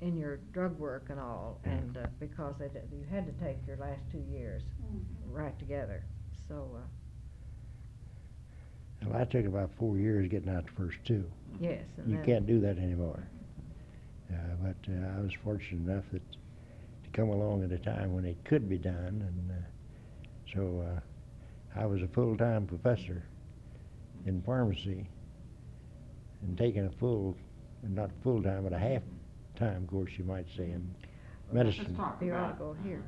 in your drug work and all, and uh, because they did, you had to take your last two years mm-hmm. right together. So uh, well, I took about four years getting out the first two. Yes. And you can't do that anymore. Uh, but uh, I was fortunate enough that to come along at a time when it could be done, and uh, so uh, I was a full-time professor in pharmacy, and taking a full, not full-time, but a half-time course, you might say, in medicine. Let's talk about, uh, here.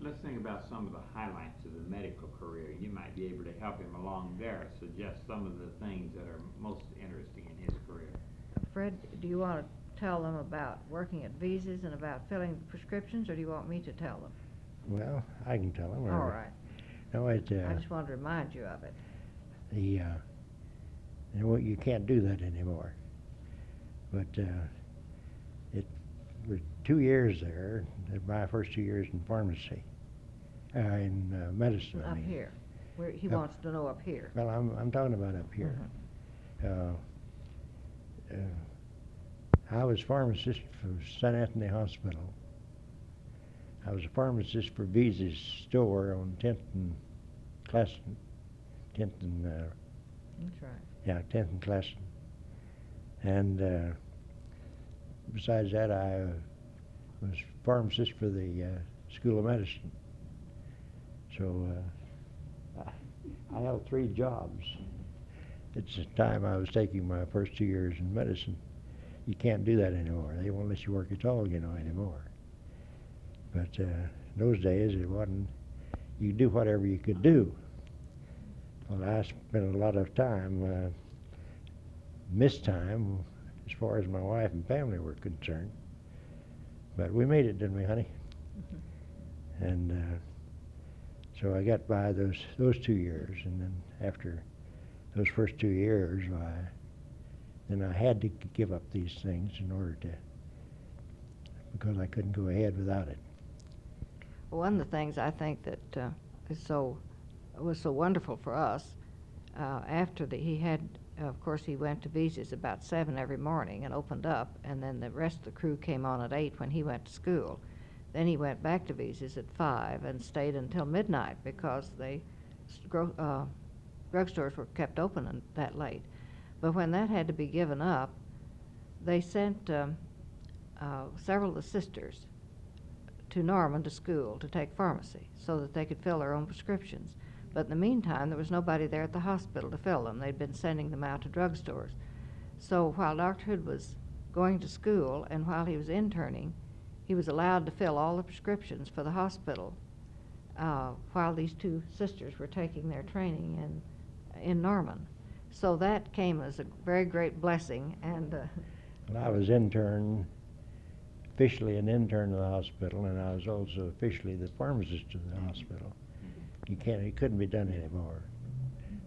Let's think about some of the highlights of the medical career. You might be able to help him along there, suggest some of the things that are most interesting in his career. Fred, do you want to tell them about working at Visa's and about filling prescriptions, or do you want me to tell them? Well, I can tell them. All right. No, it, uh, I just want to remind you of it. The, uh, and you can't do that anymore. But uh, it was two years there, my first two years in pharmacy, uh, in uh, medicine. Up I mean. here. Where he up, wants to know up here. Well, I'm, I'm talking about up here. Mm-hmm. uh, uh, I was pharmacist for Saint Anthony Hospital. I was a pharmacist for Beezy's store on tenth and Claston. tenth and... Uh, That's right. Yeah, tenth and Claston. And uh, besides that, I uh, was pharmacist for the uh, School of Medicine. So uh, I held three jobs. It's the time I was taking my first two years in medicine. You can't do that anymore. They won't let you work at all, you know, anymore. But uh, in those days, it wasn't, you do whatever you could do. Well, I spent a lot of time, uh, missed time, as far as my wife and family were concerned. But we made it, didn't we, honey? Mm-hmm. And uh, so I got by those those two years, and then after those first two years, I then I had to give up these things in order to, because I couldn't go ahead without it. Well, one of the things I think that uh, is so. was so wonderful for us. Uh, after the, he had, of course, he went to Visa's about seven every morning and opened up, and then the rest of the crew came on at eight when he went to school. Then he went back to Visa's at five and stayed until midnight because they uh, drugstores were kept open that late. But when that had to be given up, they sent um, uh, several of the sisters to Norman to school to take pharmacy so that they could fill their own prescriptions. But in the meantime, there was nobody there at the hospital to fill them. They'd been sending them out to drugstores. So while Doctor Hood was going to school and while he was interning, he was allowed to fill all the prescriptions for the hospital uh, while these two sisters were taking their training in, in Norman. So that came as a very great blessing. And uh, well, I was intern, officially an intern of the hospital, and I was also officially the pharmacist of the hospital. You can't, it couldn't be done anymore.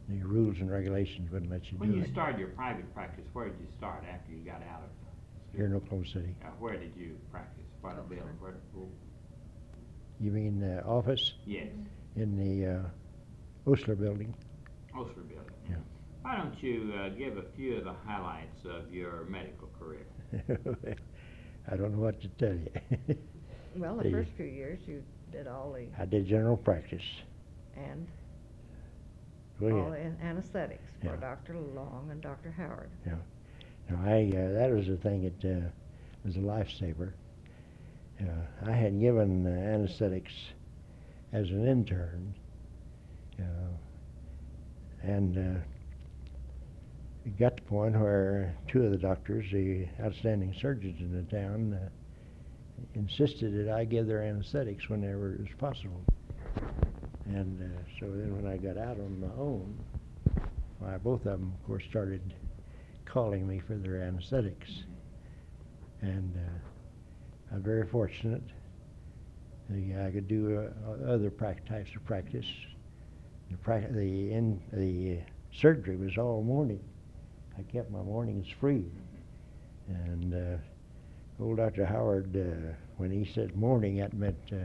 The rules and regulations wouldn't let you when do you it. When you started your private practice, where did you start after you got out of school? Here in Oklahoma City. Now, where did you practice? What oh, building? Where, where? You mean the office? Yes. In the uh, Osler building. Osler building. Yeah. Why don't you uh, give a few of the highlights of your medical career? I don't know what to tell you. Well, the first few years you did all the... I did general practice. And? All in anesthetics for yeah. Doctor Long and Doctor Howard. Yeah. Now, I, uh, that was the thing that uh, was a lifesaver. Uh, I had given uh, anesthetics as an intern, uh, and uh, it got to the point where two of the doctors, the outstanding surgeons in the town, uh, insisted that I give their anesthetics whenever it was possible. And uh, so then when I got out on my own, well, both of them, of course, started calling me for their anesthetics. And uh, I'm very fortunate. The, I could do uh, other types of practice. The, pra the, in the surgery was all morning. I kept my mornings free. And uh, old Doctor Howard, uh, when he said morning, that meant uh,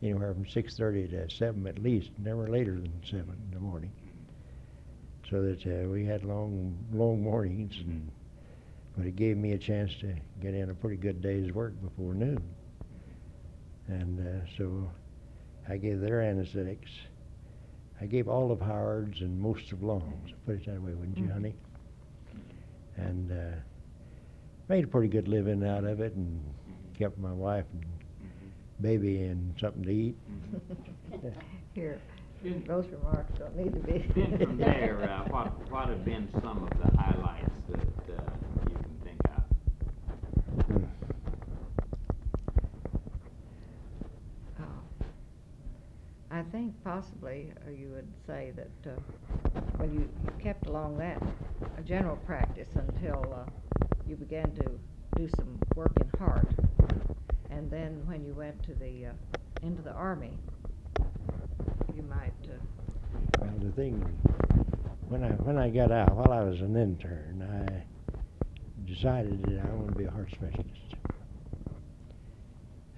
anywhere from six thirty to seven at least, never later than seven in the morning. So that uh, we had long, long mornings, and, but it gave me a chance to get in a pretty good day's work before noon. And uh, so I gave their anesthetics. I gave all of Howard's and most of Long's, put it that way, wouldn't you, honey? And uh, made a pretty good living out of it, and kept my wife and baby and something to eat. Here, those remarks don't need to be. Then from there, uh, what, what have been some of the highlights that uh, you can think of? Hmm. Oh. I think possibly uh, you would say that, uh, well, you, you kept along that uh, general practice until uh, you began to do some work in heart. And then when you went to the, uh, into the Army, you might... Uh well, the thing, when I, when I got out, while I was an intern, I decided that I wanted to be a heart specialist.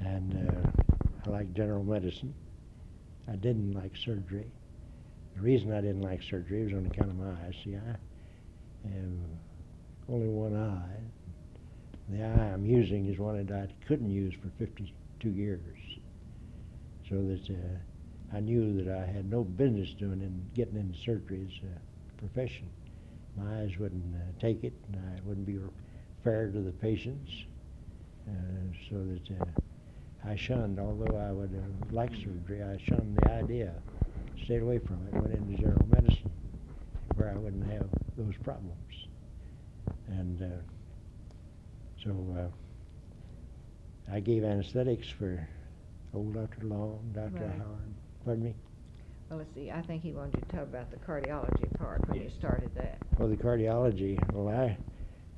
And uh, I liked general medicine. I didn't like surgery. The reason I didn't like surgery was on account of my eyes. See, I have only one eye. The eye I'm using is one that I couldn't use for fifty-two years. So that uh, I knew that I had no business doing and getting into surgery as a profession. My eyes wouldn't uh, take it, and I wouldn't be fair to the patients. Uh, so that uh, I shunned, although I would uh, like surgery, I shunned the idea, stayed away from it, went into general medicine, where I wouldn't have those problems. And uh, So uh, I gave anesthetics for old Doctor Long, Doctor Right. Howard. Pardon me? Well, let's see, I think he wanted you to tell about the cardiology part when yes. you started that. Well, the cardiology, well, I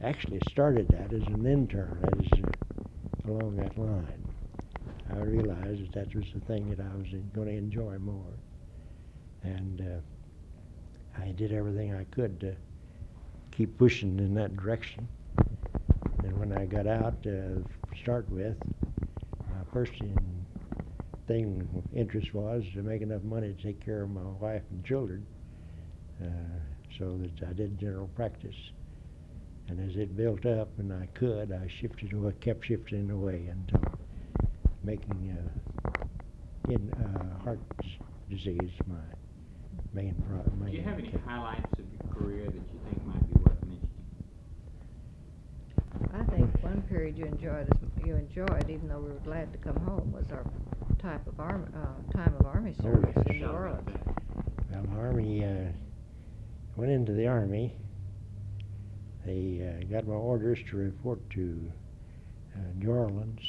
actually started that as an intern, as uh, along that line. I realized that that was the thing that I was going to enjoy more. And uh, I did everything I could to keep pushing in that direction. And when I got out, uh, to start with, my first thing of interest was to make enough money to take care of my wife and children, uh, so that I did general practice. And as it built up and I could, I shifted away, kept shifting away until making uh, in, uh, heart disease my main front. Main Do you have any highlights of your career that you think might be worth mentioning? I think one period you enjoyed, is, you enjoyed, even though we were glad to come home, was our type of army, uh, time of army service oh, yes. in New Orleans. Well, army uh, went into the army. They uh, got my orders to report to uh, New Orleans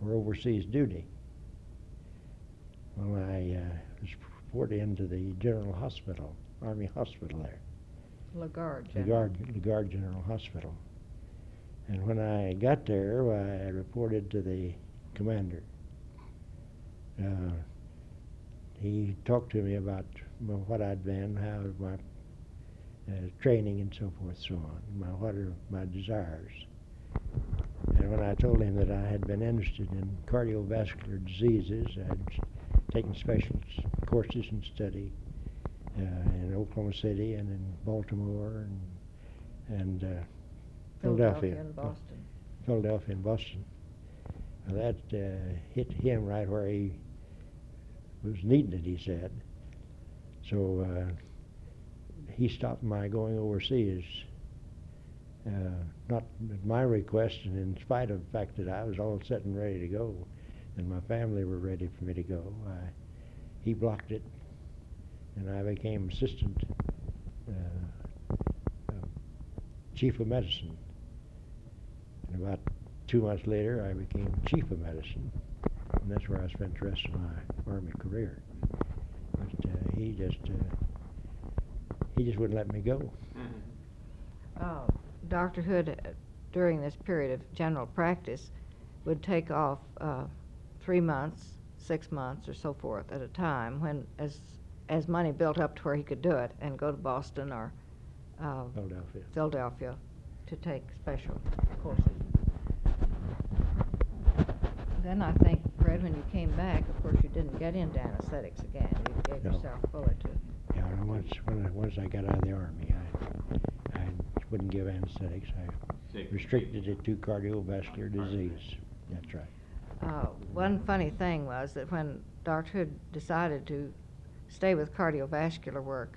for overseas duty. Well, I uh, was reported into the General Hospital, Army Hospital there. LaGuardia. LaGuardia, LaGuardia General Hospital. And when I got there, I reported to the commander. Uh, he talked to me about what I'd been, how my uh, training and so forth, so on. My what are my desires? And when I told him that I had been interested in cardiovascular diseases, I'd taken special courses and study uh, in Oklahoma City and in Baltimore and, and uh, Philadelphia, Philadelphia and Boston. Philadelphia and Boston. Well, that uh, hit him right where he was needed, he said. So uh, he stopped my going overseas, uh, not at my request, and in spite of the fact that I was all set and ready to go, and my family were ready for me to go. I, he blocked it, and I became assistant uh, uh, chief of medicine. And about two months later, I became chief of medicine, and that's where I spent the rest of my Army career. But uh, he just uh, he just wouldn't let me go. Uh, Doctor Hood, uh, during this period of general practice, would take off uh, three months, six months, or so forth at a time, when as as money built up to where he could do it, and go to Boston or uh, Philadelphia. Philadelphia to take special courses. Then I think, Fred, when you came back, of course, you didn't get into anesthetics again. You gave no. yourself fully to. Yeah, and once when I, once I got out of the army, I I wouldn't give anesthetics. I restricted it to cardiovascular disease. That's right. Uh, one funny thing was that when Doctor Hood decided to stay with cardiovascular work,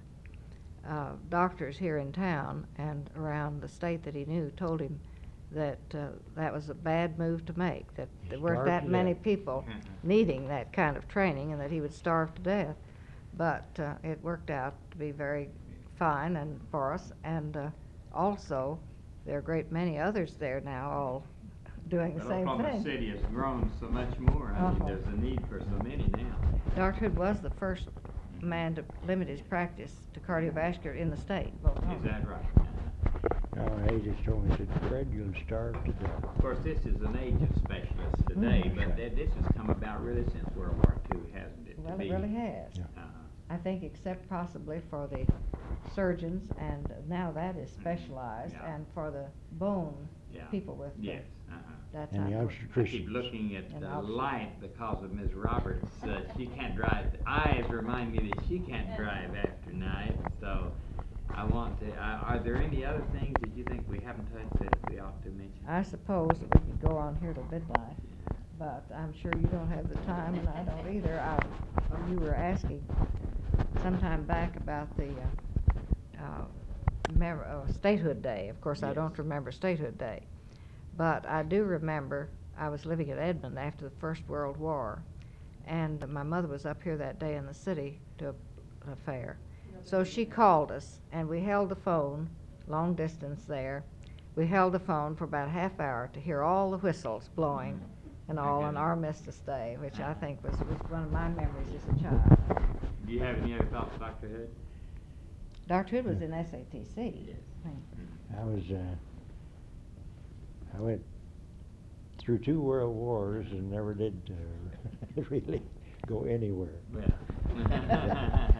uh, doctors here in town and around the state that he knew told him that uh, that was a bad move to make, that there weren't that many people needing that kind of training and that he would starve to death. But uh, it worked out to be very fine and for us, and uh, also there are a great many others there now, all doing the same thing. Oklahoma City has grown so much more. I mean, there's a need for so many now. Doctor Hood was the first man to limit his practice to cardiovascular in the state. Is that right? Uh, he just told me, he said, Fred, you'll starve to death. Of course, this is an age of specialists today, mm-hmm. but th this has come about really since World War Two, hasn't it? Well, it be? really has. Yeah. Uh-huh. I think except possibly for the surgeons, and now that is specialized, yeah. and for the bone yeah. people with yes. the, uh-huh. that's and the obstetricians. I keep looking at and the obstetricians. Light because of Miz Roberts. Uh, she can't drive. The eyes remind me that she can't drive after night, so... I want to, uh, are there any other things that you think we haven't touched that we ought to mention? I suppose that we could go on here till midnight, but I'm sure you don't have the time and I don't either. I, you were asking sometime back about the uh, uh, uh, statehood day. Of course, yes. I don't remember statehood day, but I do remember I was living at Edmond after the First World War, and uh, my mother was up here that day in the city to a, a fair. So she called us, and we held the phone, long distance there. We held the phone for about a half hour to hear all the whistles blowing and all on our Mista's Day, which I think was, was one of my memories as a child. Do you have any other thoughts, Doctor Hood? Doctor Hood was in S A T C. Yes. I was, uh, I went through two world wars and never did uh, really go anywhere. Yeah.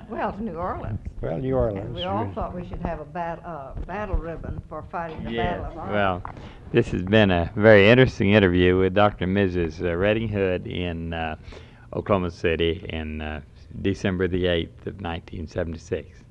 Well, to New Orleans. Well, New Orleans. And we all thought we should have a bat, uh, battle ribbon for fighting the yes. Battle of Arlington. Well, this has been a very interesting interview with Doctor and Missus Uh, Redding Hood in uh, Oklahoma City in uh, December the eighth of nineteen seventy-six.